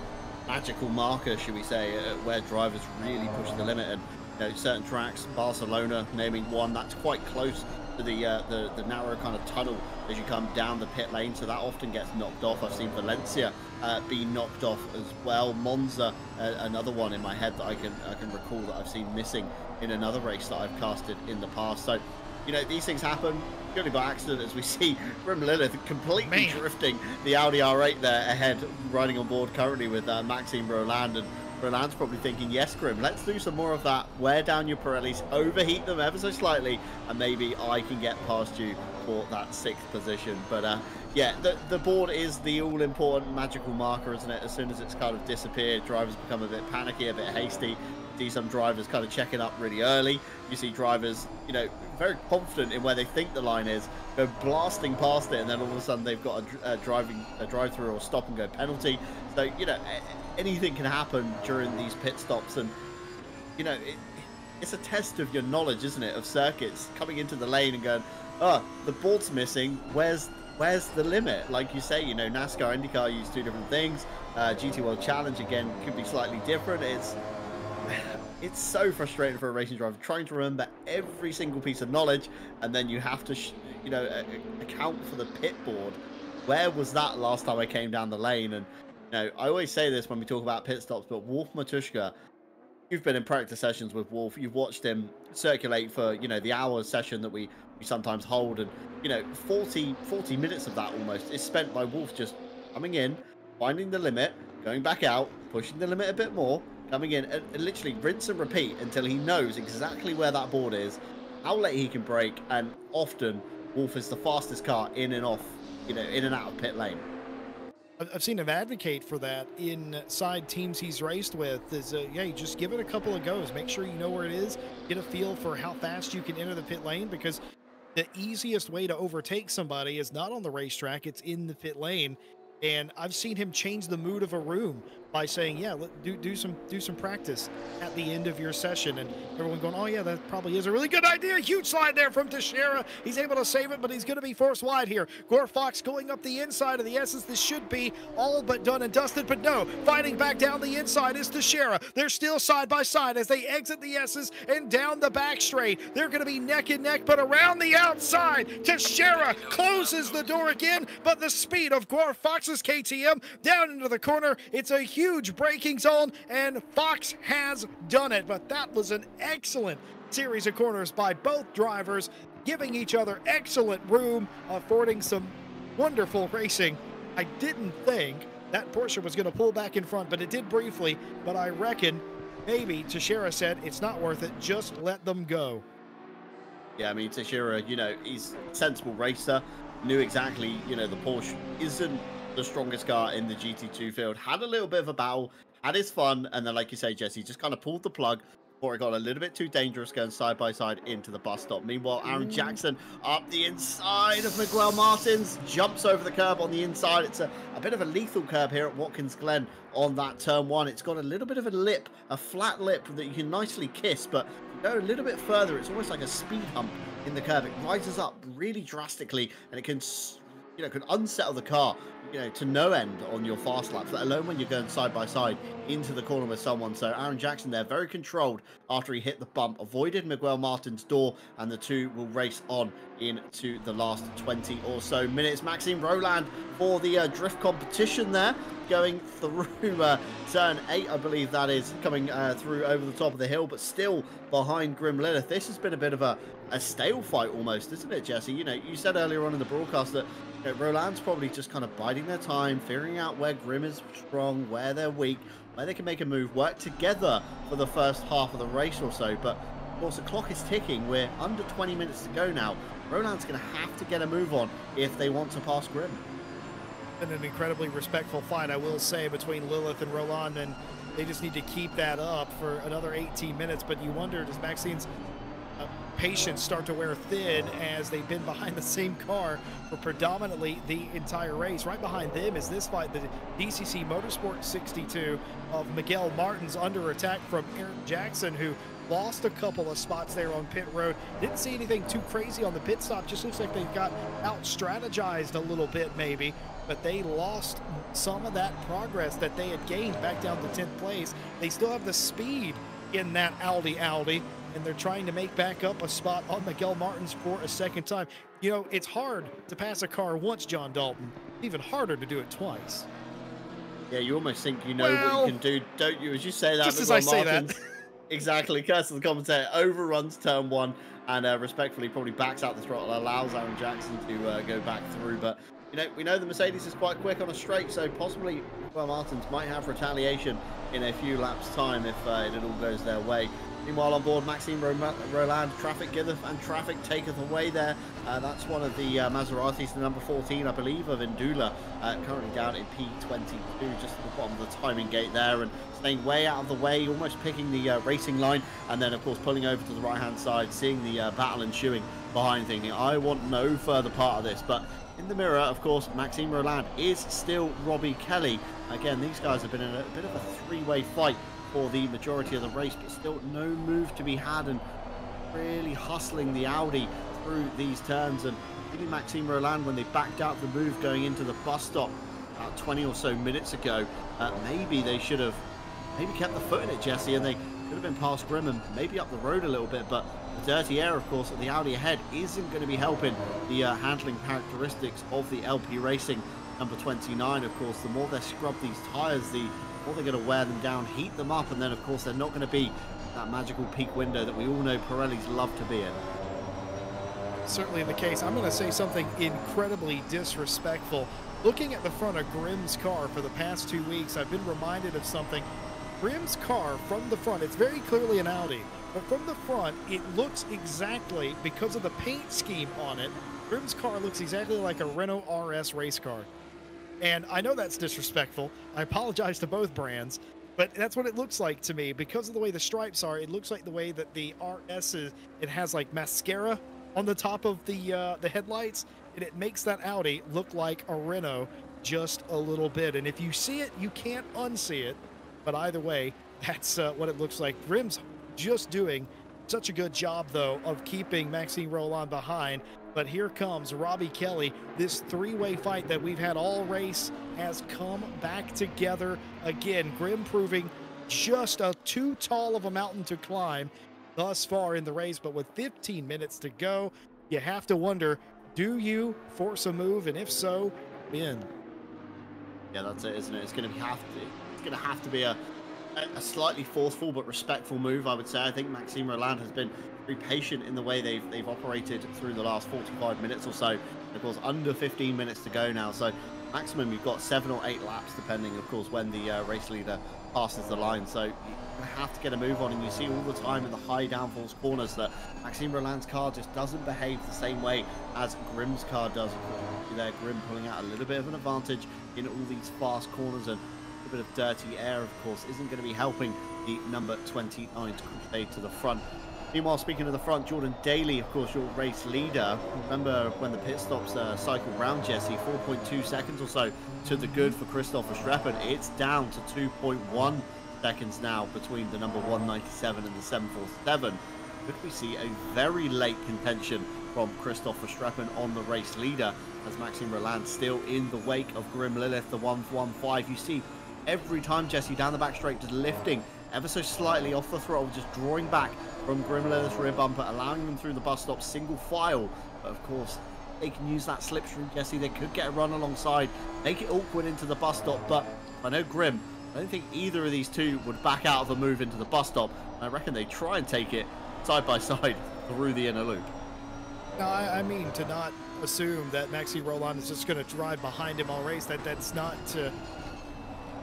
magical marker, should we say, uh, where drivers really push the limit. And, you know, certain tracks, Barcelona naming one, that's quite close to the, uh, the, the narrow kind of tunnel as you come down the pit lane. So that often gets knocked off. I've seen Valencia uh, be knocked off as well. Monza, uh, another one in my head that I can, I can recall that I've seen missing in another race that I've casted in the past. So, you know, these things happen purely by accident, as we see Grim Lilith completely Man. drifting the Audi R eight there ahead, riding on board currently with uh, Maxime Roland. And Roland's probably thinking, yes, Grim, let's do some more of that. Wear down your Pirellis, overheat them ever so slightly, and maybe I can get past you for that sixth position. But, uh, yeah, the, the board is the all-important magical marker, isn't it? As soon as it's kind of disappeared, drivers become a bit panicky, a bit hasty. You see some drivers kind of checking up really early. You see drivers, you know, very confident in where they think the line is. They're blasting past it, and then all of a sudden they've got a, a driving a drive-through or stop-and-go penalty. So, you know, anything can happen during these pit stops, and, you know, it, it's a test of your knowledge, isn't it, of circuits, coming into the lane and going, oh, the board's missing, where's where's the limit? Like you say, you know, NASCAR, IndyCar use two different things. Uh, G T World Challenge, again, could be slightly different. It's... It's so frustrating for a racing driver trying to remember every single piece of knowledge, and then you have to, sh you know, uh, account for the pit board. Where was that last time I came down the lane? And, you know, I always say this when we talk about pit stops, but Wolf Matuszka, you've been in practice sessions with Wolf. You've watched him circulate for, you know, the hour session that we, we sometimes hold. And, you know, forty, forty minutes of that almost is spent by Wolf just coming in, finding the limit, going back out, pushing the limit a bit more, coming in and literally rinse and repeat until he knows exactly where that board is, how late he can break, and often Wolf is the fastest car in and off, you know, in and out of pit lane. I've seen him advocate for that inside teams he's raced with. Is uh, yeah, you just give it a couple of goes, make sure you know where it is, get a feel for how fast you can enter the pit lane, because the easiest way to overtake somebody is not on the racetrack, it's in the pit lane. And I've seen him change the mood of a room by saying, yeah, let, do, do some do some practice at the end of your session. And everyone going, oh, yeah, that probably is a really good idea. Huge slide there from Teixeira. He's able to save it, but he's going to be forced wide here. Gwar Fox going up the inside of the Essence. This should be all but done and dusted, but no. Fighting back down the inside is Teixeira. They're still side by side as they exit the Essence and down the back straight. They're going to be neck and neck, but around the outside, Teixeira closes the door again, but the speed of Gwar Fox K T M down into the corner. It's a huge braking zone, and Fox has done it. But that was an excellent series of corners by both drivers, giving each other excellent room, affording some wonderful racing. I didn't think that Porsche was going to pull back in front, but it did briefly. But I reckon maybe Teixeira said it's not worth it, just let them go. Yeah, I mean, Teixeira, you know, he's a sensible racer, knew exactly, you know, the Porsche isn't the strongest car in the G T two field, had a little bit of a battle, had his fun, and then, like you say, Jesse, just kind of pulled the plug before it got a little bit too dangerous going side by side into the bus stop. Meanwhile, Aaron Jackson up the inside of Miguel Martins, jumps over the curb on the inside. It's a, a bit of a lethal curb here at Watkins Glen on that turn one. It's got a little bit of a lip, a flat lip that you can nicely kiss, but go a little bit further, it's almost like a speed hump in the curb. It rises up really drastically, and it can, you know, can unsettle the car, you know, to no end on your fast laps, let alone when you're going side by side into the corner with someone. So Aaron Jackson there, very controlled after he hit the bump, avoided Miguel Martin's door, and the two will race on into the last twenty or so minutes. Maxime Roland for the uh, drift competition there, going through uh, turn eight, I believe that is, coming uh, through over the top of the hill, but still behind Grim Lilith. This has been a bit of a, a stale fight almost, isn't it, Jesse? You know, you said earlier on in the broadcast that, you know, Roland's probably just kind of biding their time, figuring out where Grim is strong, where they're weak, where they can make a move, work together for the first half of the race or so. But of course, the clock is ticking. We're under twenty minutes to go now. Roland's going to have to get a move on if they want to pass Grim. And an incredibly respectful fight, I will say, between Lilith and Roland, and they just need to keep that up for another eighteen minutes. But you wonder, does Maxine's uh, patience start to wear thin as they've been behind the same car for predominantly the entire race? Right behind them is this fight, the D C C Motorsport sixty-two of Miguel Martins under attack from Aaron Jackson, who lost a couple of spots there on pit road. Didn't see anything too crazy on the pit stop. Just looks like they've got out-strategized a little bit maybe, but they lost some of that progress that they had gained back down to tenth place. They still have the speed in that Aldi Aldi, and they're trying to make back up a spot on Miguel Martins for a second time. You know, it's hard to pass a car once, John Dalton, even harder to do it twice. Yeah, you almost think you know well, what you can do, don't you? As you say that, just Miguel as I Martins, say that. Exactly, curse of the commentator, overruns turn one, and uh, respectfully probably backs out the throttle, allows Aaron Jackson to uh, go back through. But you know, we know the Mercedes is quite quick on a straight, so possibly Miguel Martins might have retaliation in a few laps' time if uh, it all goes their way. Meanwhile, on board, Maxime Roland, traffic giveth and traffic taketh away there. Uh, that's one of the uh, Maseratis, the number fourteen, I believe, of Indula, uh, currently down in P twenty-two, just at the bottom of the timing gate there, and staying way out of the way, almost picking the uh, racing line, and then, of course, pulling over to the right-hand side, seeing the uh, battle ensuing behind, thinking, I want no further part of this. But in the mirror, of course, Maxime Roland is still Robbie Kelly. Again, these guys have been in a bit of a three-way fight for the majority of the race, but still no move to be had, and really hustling the Audi through these turns. And really, Maxime Roland, when they backed out the move going into the bus stop about twenty or so minutes ago, uh, maybe they should have maybe kept the foot in it, Jesse, and they could have been past Grim and maybe up the road a little bit. But the dirty air, of course, of the Audi ahead isn't going to be helping the uh, handling characteristics of the L P Racing number twenty-nine. Of course, the more they scrub these tyres, the Or they're going to wear them down, heat them up, and then, of course, they're not going to be that magical peak window that we all know Pirellis love to be in. Certainly the case. I'm going to say something incredibly disrespectful. Looking at the front of Grim's car for the past two weeks, I've been reminded of something. Grim's car from the front, it's very clearly an Audi, but from the front, it looks exactly, because of the paint scheme on it, Grim's car looks exactly like a Renault R S race car. And I know that's disrespectful. I apologize to both brands, but that's what it looks like to me. Because of the way the stripes are, it looks like the way that the R S is, it has like mascara on the top of the uh, the headlights, and it makes that Audi look like a Renault just a little bit. And if you see it, you can't unsee it. But either way, that's uh, what it looks like. Grim's just doing such a good job, though, of keeping Maxime Roland behind. But here comes Robbie Kelly. This three-way fight that we've had all race has come back together again. Grim proving just a too tall of a mountain to climb thus far in the race. But with fifteen minutes to go, you have to wonder, do you force a move? And if so, in. Yeah, that's it, isn't it? It's going to be have to, it's going to have to be a, a slightly forceful but respectful move, I would say. I think Maxime Roland has been very patient in the way they've they've operated through the last forty-five minutes or so. Of course, under fifteen minutes to go now. So maximum, you've got seven or eight laps, depending, of course, when the uh, race leader passes the line. So you have to get a move on, and you see all the time in the high downfalls corners that Maxime Roland's car just doesn't behave the same way as Grim's car does. There, Grim pulling out a little bit of an advantage in all these fast corners, and a bit of dirty air, of course, isn't going to be helping the number twenty-nine to stay to the front. Meanwhile, speaking of the front, Jordan Daly, of course, your race leader. Remember when the pit stops uh, cycled round, Jesse, four point two seconds or so to the good for Christopher Streppen. It's down to two point one seconds now between the number one ninety-seven and the seven forty-seven. Could we see a very late contention from Christopher Streppen on the race leader as Maxime Roland still in the wake of Grim Lilith, the one fifteen? You see every time, Jesse, down the back straight, just lifting ever so slightly off the throttle, just drawing back from Grim Lilith's rear bumper, allowing them through the bus stop single file. But of course, they can use that slipstream, Jesse. They could get a run alongside, make it awkward into the bus stop. But I know Grim, I don't think either of these two would back out of a move into the bus stop. I reckon they try and take it side by side through the inner loop. No, I, I mean, to not assume that Maxime Roland is just going to drive behind him all race. That that's not uh,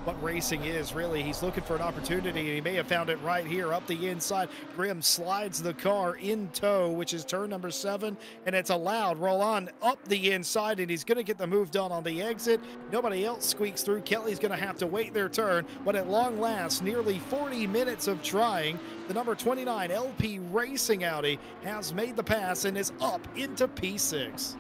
what racing is, really. He's looking for an opportunity, and he may have found it right here up the inside. Grim slides the car in tow, which is turn number seven, and it's allowed. Roland up the inside, and he's going to get the move done on the exit. Nobody else squeaks through. Kelly's going to have to wait their turn, but at long last, nearly forty minutes of trying, the number twenty-nine L P Racing Audi has made the pass and is up into P six.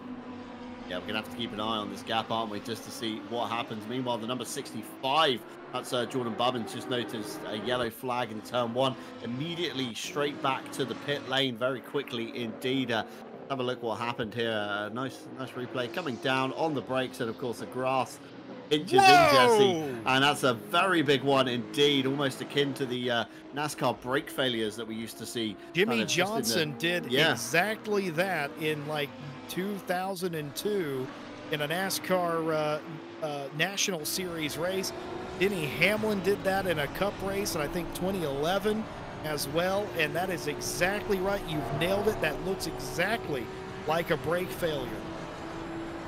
Yeah, we're going to have to keep an eye on this gap, aren't we, just to see what happens. Meanwhile, the number sixty-five, that's uh, Jordan Bubbins, just noticed a yellow flag in turn one. Immediately straight back to the pit lane very quickly indeed. Uh, have a look what happened here. Uh, nice nice replay. Coming down on the brakes, and, of course, the grass pinches Whoa! in, Jesse. And that's a very big one indeed, almost akin to the uh, NASCAR brake failures that we used to see. Jimmy kind of Johnson the, did yeah. exactly that in, like, two thousand two in a NASCAR uh, uh, National Series race. Denny Hamlin did that in a Cup race, and I think twenty eleven as well. And that is exactly right. You've nailed it. That looks exactly like a brake failure.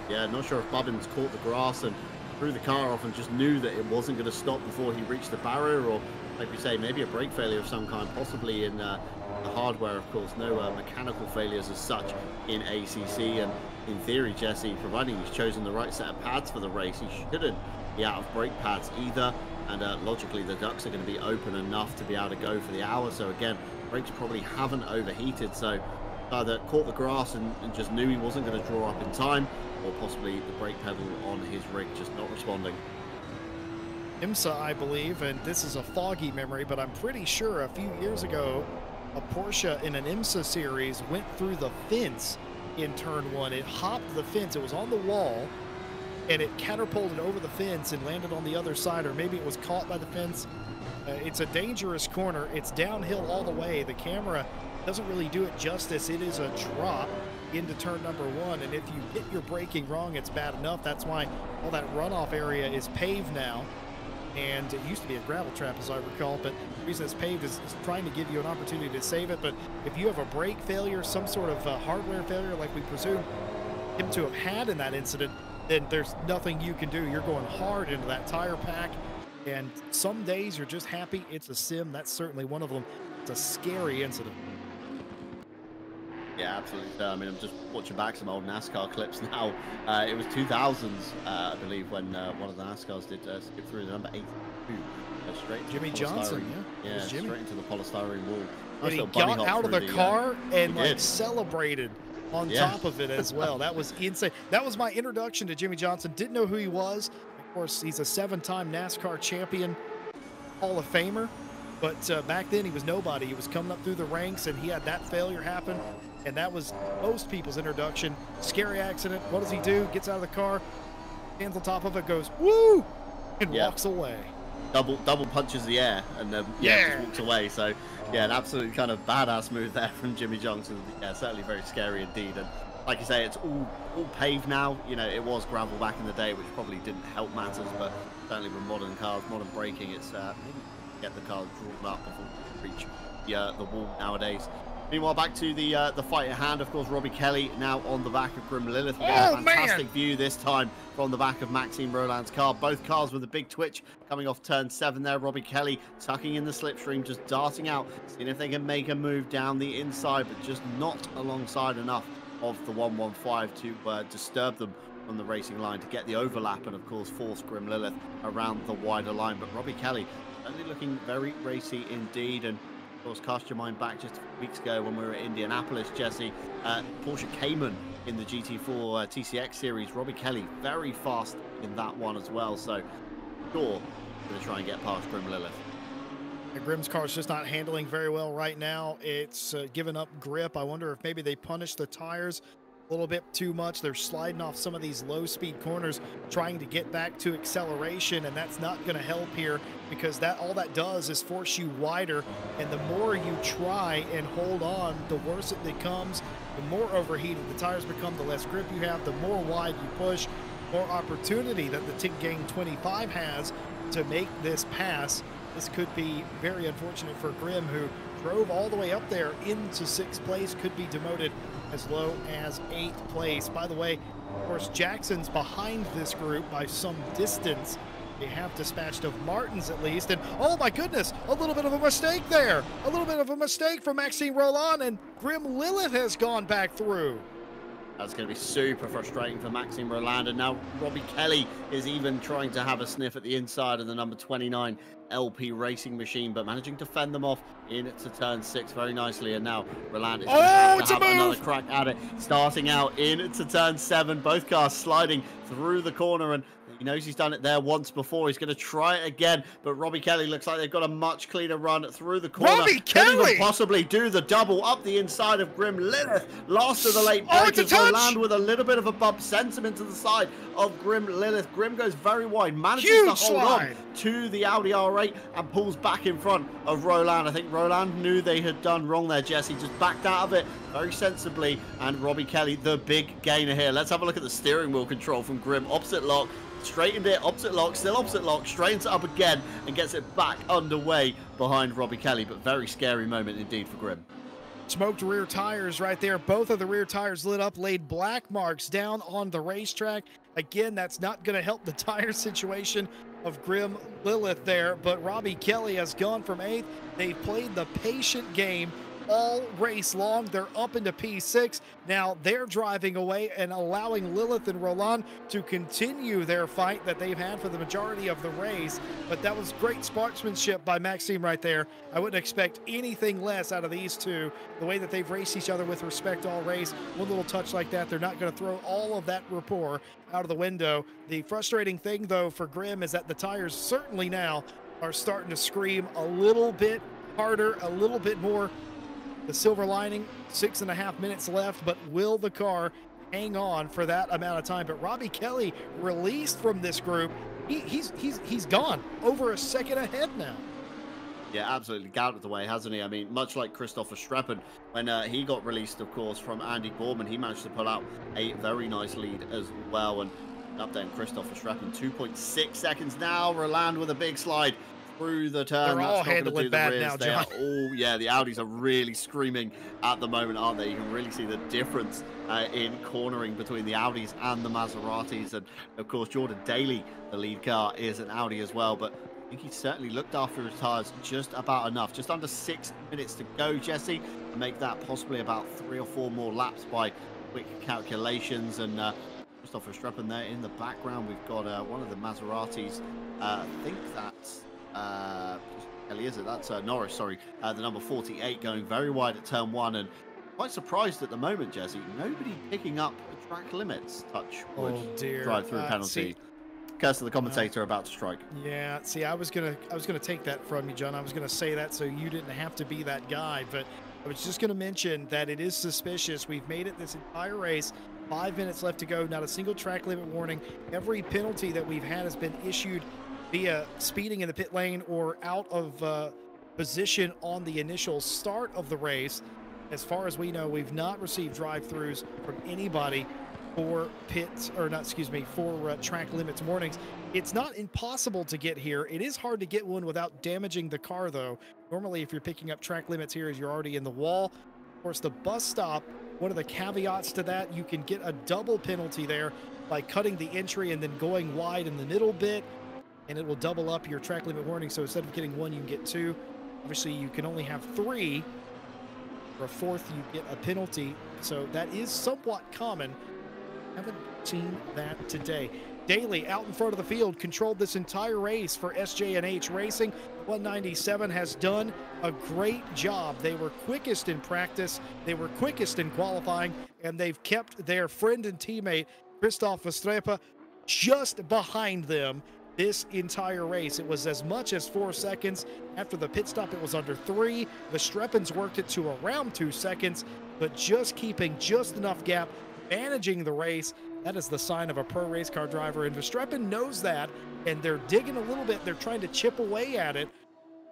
Yeah, not sure if Bubbins caught the grass and threw the car off and just knew that it wasn't going to stop before he reached the barrier, or, like we say, maybe a brake failure of some kind, possibly in uh, the hardware, of course. No uh, mechanical failures as such in A C C, and in theory, Jesse, providing he's chosen the right set of pads for the race, he shouldn't be out of brake pads either, and uh, logically the ducts are going to be open enough to be able to go for the hour. So again, brakes probably haven't overheated, so either caught the grass and, and just knew he wasn't going to draw up in time, or possibly the brake pedal on his rig just not responding. IMSA, I believe, and this is a foggy memory, but I'm pretty sure a few years ago a Porsche in an IMSA series went through the fence in turn one. It hopped the fence. It was on the wall, and it catapulted over the fence and landed on the other side, or maybe it was caught by the fence. Uh, it's a dangerous corner. It's downhill all the way. The camera doesn't really do it justice. It is a drop into turn number one, and if you hit your braking wrong, it's bad enough. That's why all that runoff area is paved now. And it used to be a gravel trap, as I recall, but the reason it's paved is, is trying to give you an opportunity to save it. But if you have a brake failure, some sort of uh, hardware failure, like we presume him to have had in that incident, then there's nothing you can do. You're going hard into that tire pack, and some days you're just happy it's a sim. That's certainly one of them. It's a scary incident. Yeah, absolutely. I mean, I'm just watching back some old NASCAR clips now. Uh, it was two thousands, uh, I believe, when uh, one of the NASCARs did uh, skip through the number eighty-two. Uh, straight Jimmy Johnson, yeah. Yeah, Jimmy. Straight into the polystyrene wall. Nice, and he got out of the, the car uh, and like, celebrated on yeah. top of it as well. That was insane. That was my introduction to Jimmy Johnson. Didn't know who he was. Of course, he's a seven-time NASCAR champion, Hall of Famer. But uh, back then, he was nobody. He was coming up through the ranks, and he had that failure happen. And that was most people's introduction. Scary accident. What does he do? Gets out of the car, hands on top of it, goes, woo, and yeah. walks away. Double double punches the air and um, yeah, yeah. just walks away. So, yeah, an absolute kind of badass move there from Jimmy Johnson. Yeah, certainly very scary indeed. And like you say, it's all, all paved now. You know, it was gravel back in the day, which probably didn't help matters. But certainly with modern cars, modern braking, it's uh, maybe get the car drawn up before we reach the, uh, the wall nowadays. Meanwhile, back to the uh, the fight at hand, of course, Robbie Kelly now on the back of Grim Lilith. We got oh, a fantastic man. view this time from the back of Maxime Roland's car. Both cars with a big twitch coming off turn seven there. Robbie Kelly tucking in the slipstream, just darting out, seeing if they can make a move down the inside, but just not alongside enough of the one one five to uh, disturb them on the racing line to get the overlap and, of course, force Grim Lilith around the wider line. But Robbie Kelly only looking very racy indeed. And of course, cast your mind back just weeks ago when we were at Indianapolis, Jesse. Uh, Porsche Cayman in the G T four uh, T C X series. Robbie Kelly very fast in that one as well. So, sure, going to try and get past Grim Lilith. And Grim's car is just not handling very well right now. It's uh, given up grip. I wonder if maybe they punished the tires a little bit too much. They're sliding off some of these low-speed corners, trying to get back to acceleration, and that's not going to help here because that all that does is force you wider. And the more you try and hold on, the worse it becomes. The more overheated the tires become, the less grip you have, the more wide you push, more opportunity that the Tig Game twenty-five has to make this pass. This could be very unfortunate for Grim, who drove all the way up there into sixth place, could be demoted as low as eighth place. By the way, of course, Jackson's behind this group by some distance. They have dispatched of Martins at least, and oh my goodness, a little bit of a mistake there. A little bit of a mistake from Maxime Roland, and Grim Lilith has gone back through. That's going to be super frustrating for Maxime Roland, and now Robbie Kelly is even trying to have a sniff at the inside of the number twenty-nine L P Racing Machine, but managing to fend them off into turn six very nicely. And now Roland is oh, it's a move. Another crack at it, starting out into turn seven. Both cars sliding through the corner, and he knows he's done it there once before. He's going to try it again, but Robbie Kelly looks like they've got a much cleaner run through the corner. Robbie Kelly! Couldn't even possibly do the double up the inside of Grim Lilith. Last of the late oh, breakers. Roland with a little bit of a bump sends him into the side of Grim Lilith. Grim goes very wide, manages Huge to hold slide. on to the Audi R eight and pulls back in front of Roland. I think Roland knew they had done wrong there, Jesse. Just backed out of it very sensibly, and Robbie Kelly, the big gainer here. Let's have a look at the steering wheel control from Grim. Opposite lock, straightened it, opposite lock, still opposite lock, straightens it up again and gets it back underway behind Robbie Kelly. But very scary moment indeed for Grim. Smoked rear tires right there. Both of the rear tires lit up, laid black marks down on the racetrack. Again, that's not going to help the tire situation of Grim Lilith there, but Robbie Kelly has gone from eighth. They've played the patient game all race long. They're up into P six. Now they're driving away and allowing Lilith and Roland to continue their fight that they've had for the majority of the race. But that was great sportsmanship by Maxime right there. I wouldn't expect anything less out of these two. The way that they've raced each other with respect all race, one little touch like that, they're not going to throw all of that rapport out of the window. The frustrating thing though for Grim is that the tires certainly now are starting to scream a little bit harder, a little bit more. The silver lining, six and a half minutes left, but will the car hang on for that amount of time? But Robbie Kelly released from this group. He, he's, he's, he's gone over a second ahead now. Yeah, absolutely galloped away, hasn't he? I mean, much like Christopher Streppen, when uh, he got released, of course, from Andy Boardman, he managed to pull out a very nice lead as well. And up there, Christopher Streppen, two point six seconds now. Roland with a big slide through the turn. They're all handling bad now, John. Oh yeah, the Audis are really screaming at the moment, aren't they? You can really see the difference uh, in cornering between the Audis and the Maseratis. And of course, Jordan Daly, the lead car, is an Audi as well, but I think he certainly looked after his tires just about enough. Just under six minutes to go, Jesse, and make that possibly about three or four more laps by quick calculations. And uh, Christopher Streppen there in the background. We've got uh, one of the Maseratis. Uh, I think that's Uh, Ellie, is it? That's uh, Norris, sorry. Uh, the number forty-eight going very wide at turn one, and Quite surprised at the moment, Jesse. Nobody picking up the track limits. Touch wood. Oh dear. Drive through uh, penalty. See, curse of the commentator uh, about to strike. Yeah. See, I was gonna, I was gonna take that from you, John. I was gonna say that so you didn't have to be that guy. But I was just gonna mention that it is suspicious. We've made it this entire race. Five minutes left to go. Not a single track limit warning. Every penalty that we've had has been issued via speeding in the pit lane or out of uh, position on the initial start of the race. As far as we know, we've not received drive-throughs from anybody for pits, or not, excuse me, for uh, track limits warnings. It's not impossible to get here. It is hard to get one without damaging the car, though. Normally, if you're picking up track limits here, you're already in the wall. Of course, the bus stop, one of the caveats to that, you can get a double penalty there by cutting the entry and then going wide in the middle bit, and it will double up your track limit warning. So instead of getting one, you can get two. Obviously, you can only have three. For a fourth, you get a penalty. So that is somewhat common. Haven't seen that today. Daly out in front of the field, controlled this entire race for S J and H Racing. one ninety-seven has done a great job. They were quickest in practice. They were quickest in qualifying, and they've kept their friend and teammate, Christoph Streppen, just behind them this entire race. It was as much as four seconds. After the pit stop, it was under three. The Streppens worked it to around two seconds, but just keeping just enough gap, managing the race. That is the sign of a pro race car driver, and Verstappen knows that, and they're digging a little bit. They're trying to chip away at it.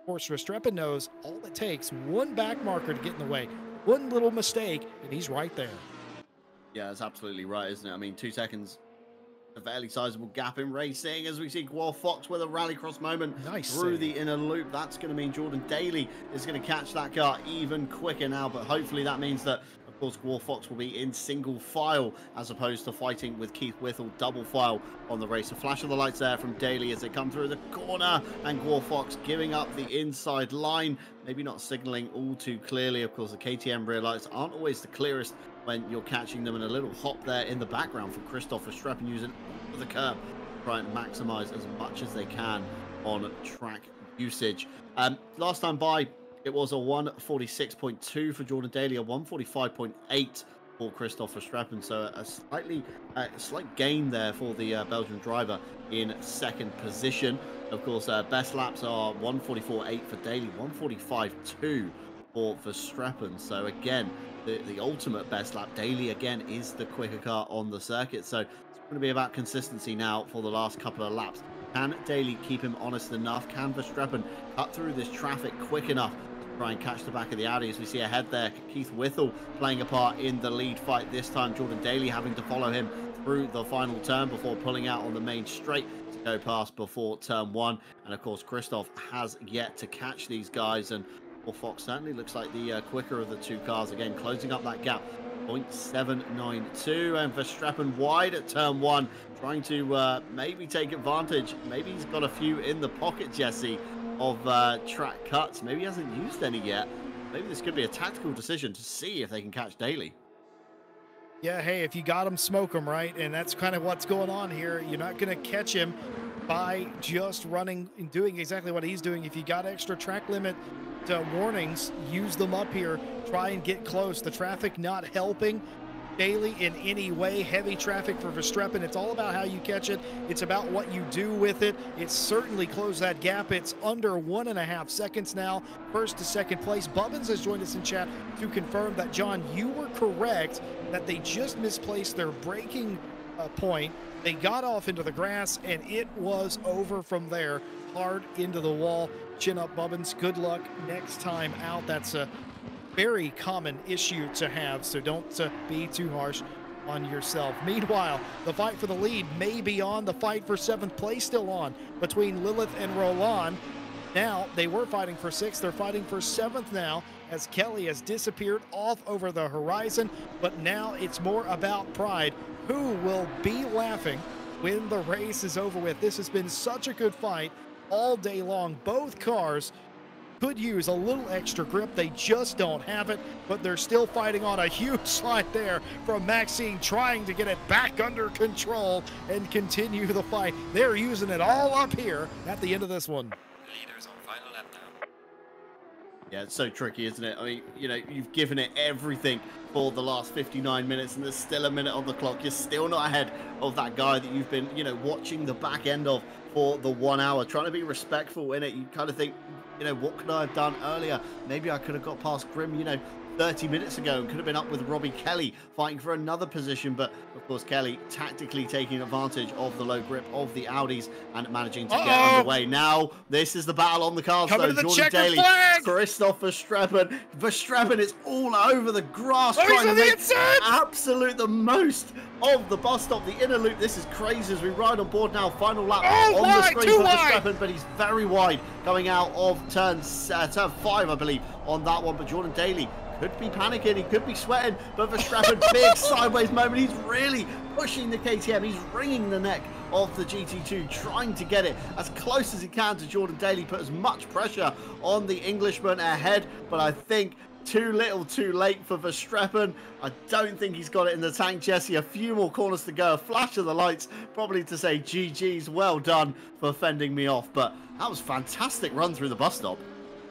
Of course, Verstappen knows all it takes, one back marker to get in the way, one little mistake, and he's right there. Yeah, that's absolutely right, isn't it? I mean, two seconds, a fairly sizable gap in racing, as we see Gwar Fox with a rallycross moment nice through the inner loop. That's going to mean Jordan Daly is going to catch that car even quicker now, but hopefully that means that, of course, Gwar Fox will be in single file as opposed to fighting with Keith Whittle double file on the race. A flash of the lights there from Daly as they come through the corner, and Gwar Fox giving up the inside line, maybe not signaling all too clearly. Of course, the K T M rear lights aren't always the clearest when you're catching them, and a little hop there in the background for Christopher Streppen using the curb to try and maximize as much as they can on track usage. Um, last time by, it was a one forty-six point two for Jordan Daly, a one forty-five point eight for Christopher Streppen. So a slightly, uh, slight gain there for the uh, Belgian driver in second position. Of course, uh, best laps are one forty-four point eight for Daly, one forty-five point two for Verstappen. So again, the, the ultimate best lap, Daly again is the quicker car on the circuit. So it's going to be about consistency now for the last couple of laps. Can Daly keep him honest enough? Can Verstappen cut through this traffic quick enough to try and catch the back of the Audi? As we see ahead there, Keith Whittle playing a part in the lead fight this time. Jordan Daly having to follow him through the final turn before pulling out on the main straight to go past before turn one. And of course, Christoph has yet to catch these guys, and Fox certainly looks like the uh, quicker of the two cars again, closing up that gap, point seven nine two, and Verstappen wide at turn one, trying to uh, maybe take advantage. Maybe he's got a few in the pocket, Jesse, of uh, track cuts. Maybe he hasn't used any yet. Maybe this could be a tactical decision to see if they can catch Daly. Yeah, hey, if you got him, smoke him, right? And that's kind of what's going on here. You're not going to catch him by just running and doing exactly what he's doing. If you got extra track limit Uh, warnings, use them up here, try and get close. The traffic not helping Daly in any way. Heavy traffic for Verstappen. It's all about how you catch it. It's about what you do with it. It's certainly closed that gap. It's under one and a half seconds now, first to second place. Bubbins has joined us in chat to confirm that, John, you were correct, that they just misplaced their braking uh, point. They got off into the grass, and it was over from there. Hard into the wall. Chin up, Bubbins. Good luck next time out. That's a very common issue to have, so don't uh, be too harsh on yourself. Meanwhile, the fight for the lead may be on. The fight for seventh place still on between Lilith and Roland. Now, they were fighting for sixth. They're fighting for seventh now, as Kelly has disappeared off over the horizon. But now it's more about pride. Who will be laughing when the race is over with? This has been such a good fight all day long. Both cars could use a little extra grip. They just don't have it, but they're still fighting on. A huge slide there from Maxime, trying to get it back under control and continue the fight. They're using it all up here at the end of this one. Leaders on final lap now. Yeah, it's so tricky, isn't it? I mean, you know, you've given it everything for the last fifty-nine minutes, and there's still a minute on the clock. You're still not ahead of that guy that you've been, you know, watching the back end of for the one hour, trying to be respectful in it. You kind of think, you know, what could I have done earlier? Maybe I could have got past Grim, you know, thirty minutes ago, and could have been up with Robbie Kelly fighting for another position. But of course, Kelly tactically taking advantage of the low grip of the Audis and managing to uh -oh. get underway. Now, this is the battle on the cards, Coming though. Jordan Daly, Christopher Streppen. Verstappen is all over the grass, oh, trying to make absolute the most of the bus stop, the inner loop. This is crazy as we ride on board now. Final lap oh, on wide, the screen for Verstappen, but he's very wide coming out of turn, uh, turn five, I believe, on that one. But Jordan Daly could be panicking, he could be sweating, but Verstappen, big sideways moment. He's really pushing the K T M, he's wringing the neck of the G T two, trying to get it as close as he can to Jordan Daly, put as much pressure on the Englishman ahead, but I think too little too late for Verstappen. I don't think he's got it in the tank, Jesse. A few more corners to go, a flash of the lights probably to say G G's, well done for fending me off. But that was a fantastic run through the bus stop.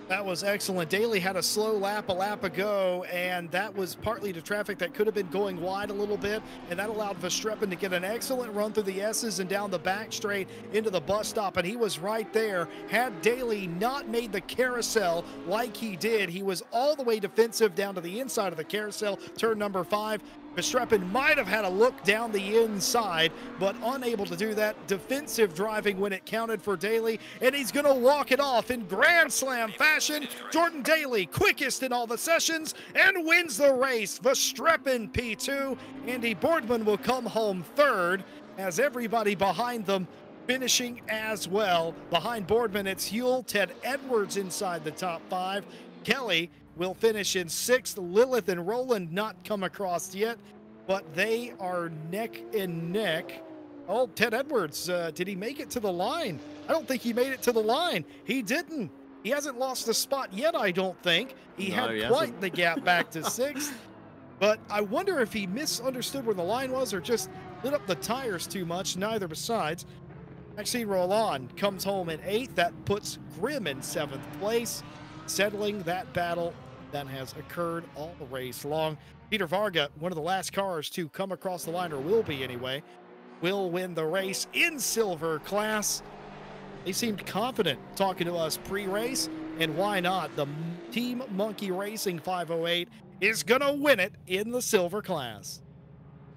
That was excellent. Daly had a slow lap a lap ago, and that was partly to traffic that could have been going wide a little bit, and that allowed Verstappen to get an excellent run through the S's and down the back straight into the bus stop, and he was right there. Had Daly not made the carousel like he did, he was all the way defensive down to the inside of the carousel, turn number five. Verstappen might have had a look down the inside, but unable to do that. Defensive driving when it counted for Daly, and he's going to walk it off in Grand Slam fashion. Jordan Daly, quickest in all the sessions, and wins the race. Verstappen P two. Andy Boardman will come home third, as everybody behind them finishing as well. Behind Boardman, it's Huell, Ted Edwards inside the top five. Kelly will finish in sixth. Lilith and Roland not come across yet, but they are neck and neck. Oh, Ted Edwards, uh, did he make it to the line? I don't think he made it to the line. He didn't. He hasn't lost the spot yet, I don't think. He no, had he quite hasn't. the gap back to sixth, but I wonder if he misunderstood where the line was or just lit up the tires too much, neither besides. Maxime Roland comes home in eighth. That puts Grim in seventh place, settling that battle that has occurred all the race long. Peter Varga, one of the last cars to come across the line, or will be anyway, will win the race in silver class. They seemed confident talking to us pre-race, and why not? The Team Monkey Racing five oh eight is gonna win it in the silver class.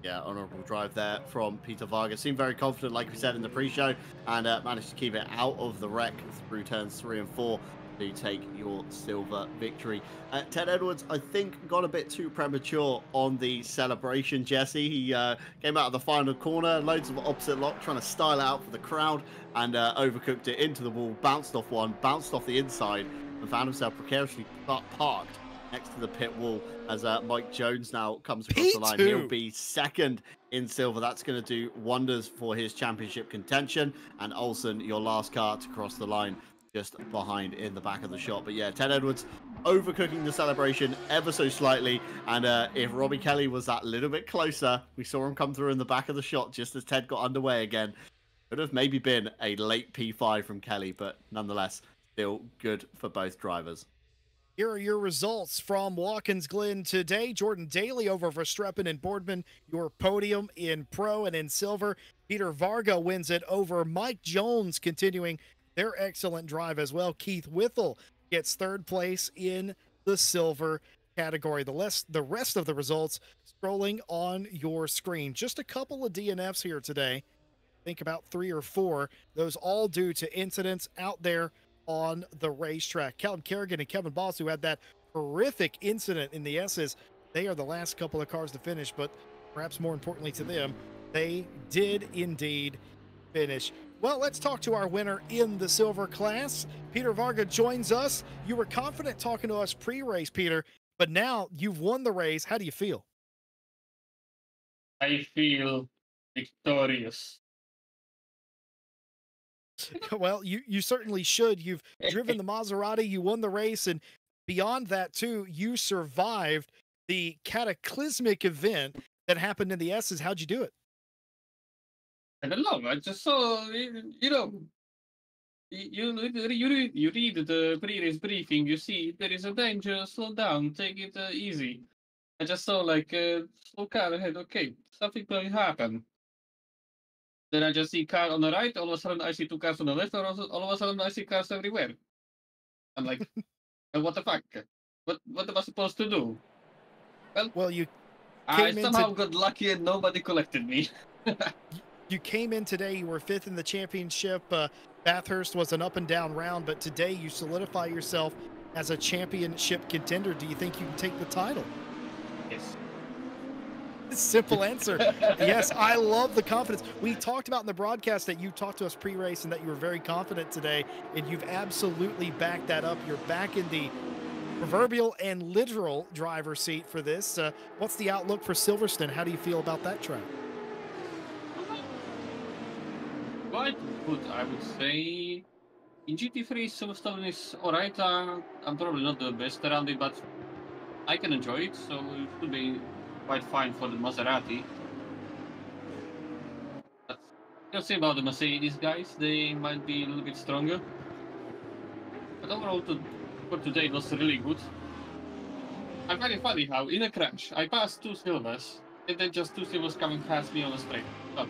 Yeah, honourable drive there from Peter Varga. Seemed very confident, like we said in the pre-show, and uh, managed to keep it out of the wreck through turns three and four to take your silver victory. Uh, Ted Edwards, I think, got a bit too premature on the celebration, Jesse. He uh, came out of the final corner, loads of opposite lock, trying to style out for the crowd, and uh, overcooked it into the wall, bounced off one, bounced off the inside, and found himself precariously parked next to the pit wall as uh, Mike Jones now comes across P two. The line. He'll be second in silver. That's going to do wonders for his championship contention. And Olsen, your last car to cross the line, just behind in the back of the shop. But yeah, Ted Edwards overcooking the celebration ever so slightly, and uh, if Robbie Kelly was that little bit closer, we saw him come through in the back of the shot just as Ted got underway again. Could have maybe been a late P five from Kelly, but nonetheless, still good for both drivers. Here are your results from Watkins Glen today. Jordan Daly over Verstappen and Boardman, your podium in pro and in silver. Peter Varga wins it over Mike Jones, continuing their excellent drive as well. Keith Whittle gets third place in the silver category. The less, the rest of the results scrolling on your screen. Just a couple of D N Fs here today. Think about three or four. Those all due to incidents out there on the racetrack. Callum Kerrigan and Kevin Voss, who had that horrific incident in the S's, they are the last couple of cars to finish, but perhaps more importantly to them, they did indeed finish. Well, let's talk to our winner in the silver class. Peter Varga joins us. You were confident talking to us pre-race, Peter, but now you've won the race. How do you feel? I feel victorious. Well, you, you certainly should. You've driven the Maserati, you won the race, and beyond that, too, you survived the cataclysmic event that happened in the S's. How'd you do it? I don't know. I just saw, you know, You, you, read, you read the previous briefing, you see there is a danger, slow down, take it uh, easy. I just saw like a uh, slow car ahead, okay, something will happen. Then I just see car on the right, all of a sudden I see two cars on the left, all of a sudden I see cars everywhere. I'm like, well, what the fuck? What what am I supposed to do? Well, well you I somehow into... got lucky and nobody collected me. You came in today, you were fifth in the championship. Uh, Bathurst was an up and down round, but today you solidify yourself as a championship contender. Do you think you can take the title? Yes. Simple answer. Yes, I love the confidence. We talked about in the broadcast that you talked to us pre-race and that you were very confident today, and you've absolutely backed that up. You're back in the proverbial and literal driver seat for this. Uh, what's the outlook for Silverstone? How do you feel about that track? Quite good, I would say. In G T three, Silverstone is alright. Uh, I'm probably not the best around it, but I can enjoy it, so it should be quite fine for the Maserati. But we'll see about the Mercedes guys, they might be a little bit stronger. But overall, to, for today it was really good. I'm very funny how, in a crash, I passed two Silvers, and then just two Silvers coming past me on a straight. Oh.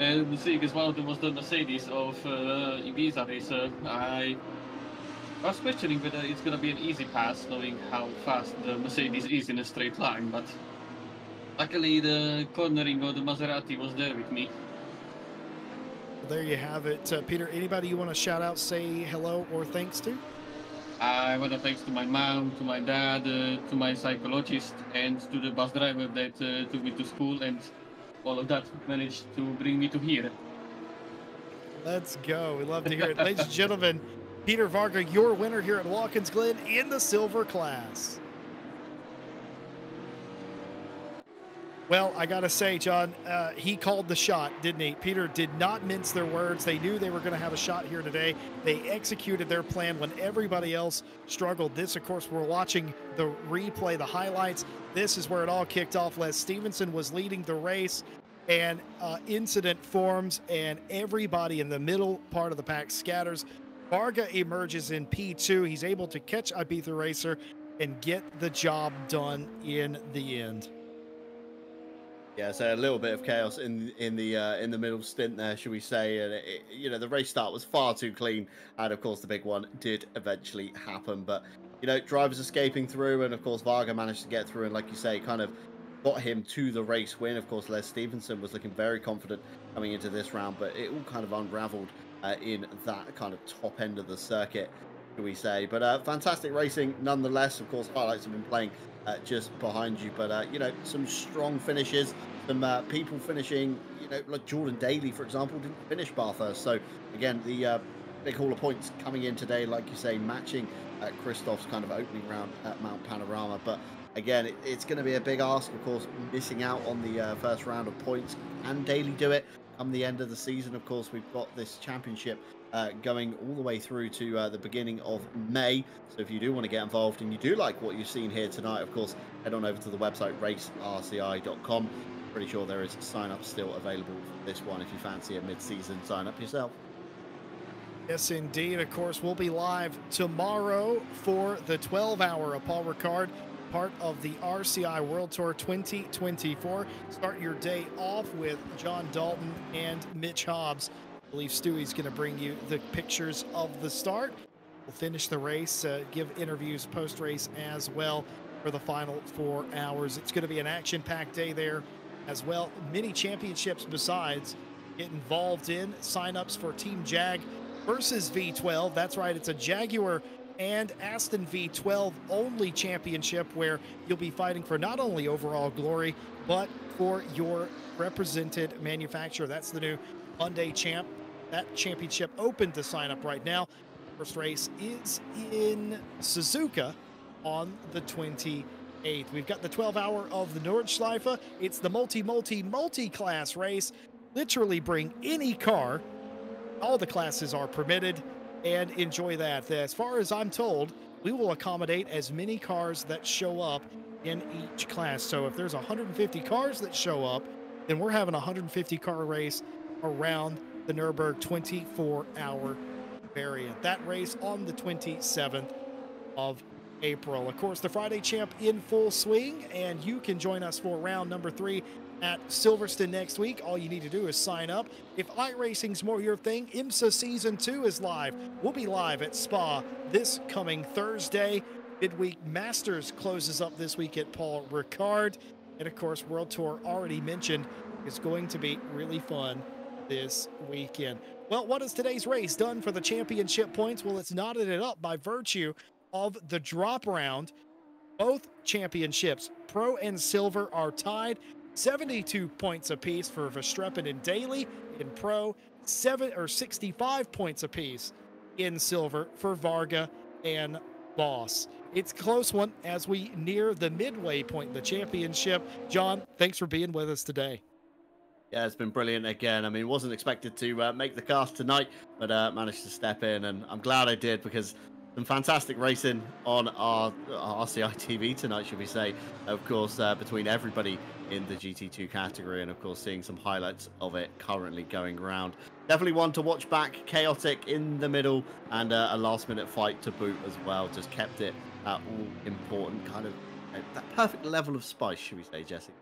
And the thing is, one of them was the Mercedes of uh, Ibiza Racer. I I was questioning whether it's going to be an easy pass, knowing how fast the Mercedes is in a straight line, but luckily the cornering of the Maserati was there with me. Well, there you have it. Uh, Peter, anybody you want to shout out, say hello, or thanks to? I want to thanks to my mom, to my dad, uh, to my psychologist, and to the bus driver that uh, took me to school, and all of that managed to bring me to here. Let's go. We love to hear it. Ladies and gentlemen, Peter Varga, your winner here at Watkins Glen in the silver class. Well, I got to say, John, uh, he called the shot, didn't he? Peter did not mince their words. They knew they were going to have a shot here today. They executed their plan when everybody else struggled. This, of course, we're watching the replay, the highlights. This is where it all kicked off. Les Stevenson was leading the race, and uh, incident forms, and everybody in the middle part of the pack scatters. Varga emerges in P two. He's able to catch Ibiza Racer and get the job done in the end. Yeah, so a little bit of chaos in in the uh, in the middle stint there, should we say? And it, you know, the race start was far too clean, and of course the big one did eventually happen. But you know, drivers escaping through, and of course Varga managed to get through, and like you say, kind of got him to the race win. Of course, Les Stevenson was looking very confident coming into this round, but it all kind of unraveled Uh, in that kind of top end of the circuit, should we say. But uh, fantastic racing nonetheless. Of course, highlights have been playing uh, just behind you. But, uh, you know, some strong finishes, some uh, people finishing, you know, like Jordan Daly, for example, didn't finish Bathurst. So, again, the uh, big haul of points coming in today, like you say, matching uh, Christoph's kind of opening round at Mount Panorama. But, again, it, it's going to be a big ask, of course, missing out on the uh, first round of points. Can Daly do it? Come the end of the season, of course, we've got this championship uh, going all the way through to uh, the beginning of May. So if you do want to get involved and you do like what you've seen here tonight, of course, head on over to the website race R C I dot com. Pretty sure there is sign-up still available for this one if you fancy a mid-season sign-up yourself. Yes, indeed. Of course, we'll be live tomorrow for the twelve hour of Paul Ricard, part of the R C I World Tour twenty twenty-four. Start your day off with John Dalton and Mitch Hobbs. I believe Stewie's going to bring you the pictures of the start. We'll finish the race, uh, give interviews post-race as well for the final four hours. It's going to be an action-packed day there as well. Many championships besides. Get involved in sign-ups for Team Jag versus V twelve. That's right, it's a Jaguar and Aston V twelve only championship where you'll be fighting for not only overall glory, but for your represented manufacturer. That's the new Hyundai Champ. That championship open to sign up right now. First race is in Suzuka on the twenty-eighth. We've got the twelve hour of the Nordschleife. It's the multi, multi, multi-class race. Literally bring any car. All the classes are permitted. And enjoy that. As far as I'm told, we will accommodate as many cars that show up in each class. So if there's one hundred fifty cars that show up, then we're having a one hundred fifty car race around the Nürburgring twenty-four hour variant. That race on the twenty-seventh of April. Of course, the Friday Champ in full swing, and you can join us for round number three at Silverstone next week. All you need to do is sign up. If iRacing's more your thing, IMSA Season two is live. We'll be live at Spa this coming Thursday. Midweek Masters closes up this week at Paul Ricard. And, of course, World Tour, already mentioned, is going to be really fun this weekend. Well, what has today's race done for the championship points? Well, it's knotted it up by virtue of the drop round. Both championships, Pro and Silver, are tied. seventy-two points apiece for Verstappen and Daly in Pro, seven or sixty-five points apiece in Silver for Varga and Voss. It's a close one as we near the midway point in the championship. John, thanks for being with us today. Yeah, it's been brilliant again. I mean, wasn't expected to uh, make the cast tonight, but uh, managed to step in, and I'm glad I did, because some fantastic racing on our, our R C I T V tonight, should we say, of course, uh, between everybody in the G T two category, and of course seeing some highlights of it currently going around. Definitely one to watch back, chaotic in the middle, and uh, a last minute fight to boot as well. Just kept it at all important, kind of uh, that perfect level of spice, should we say, Jesse?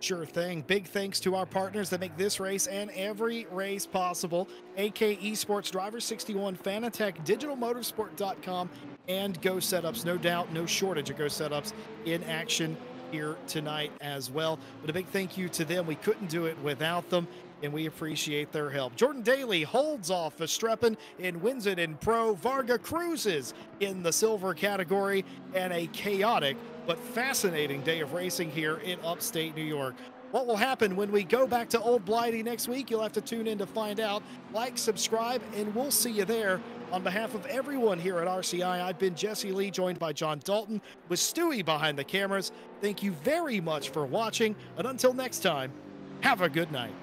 Sure thing. Big thanks to our partners that make this race and every race possible. A K Esports, Driver sixty-one, Fanatec, Digital Motorsport dot com, and Go Setups. No doubt, no shortage of Go Setups in action here tonight as well. But a big thank you to them. We couldn't do it without them, and we appreciate their help. Jordan Daly holds off Verstappen and wins it in Pro. Varga cruises in the Silver category, and a chaotic but fascinating day of racing here in upstate New York. What will happen when we go back to Old Blighty next week? You'll have to tune in to find out. Like, subscribe, and we'll see you there. On behalf of everyone here at R C I, I've been Jesse Lee, joined by John Dalton, with Stewie behind the cameras. Thank you very much for watching, and until next time, have a good night.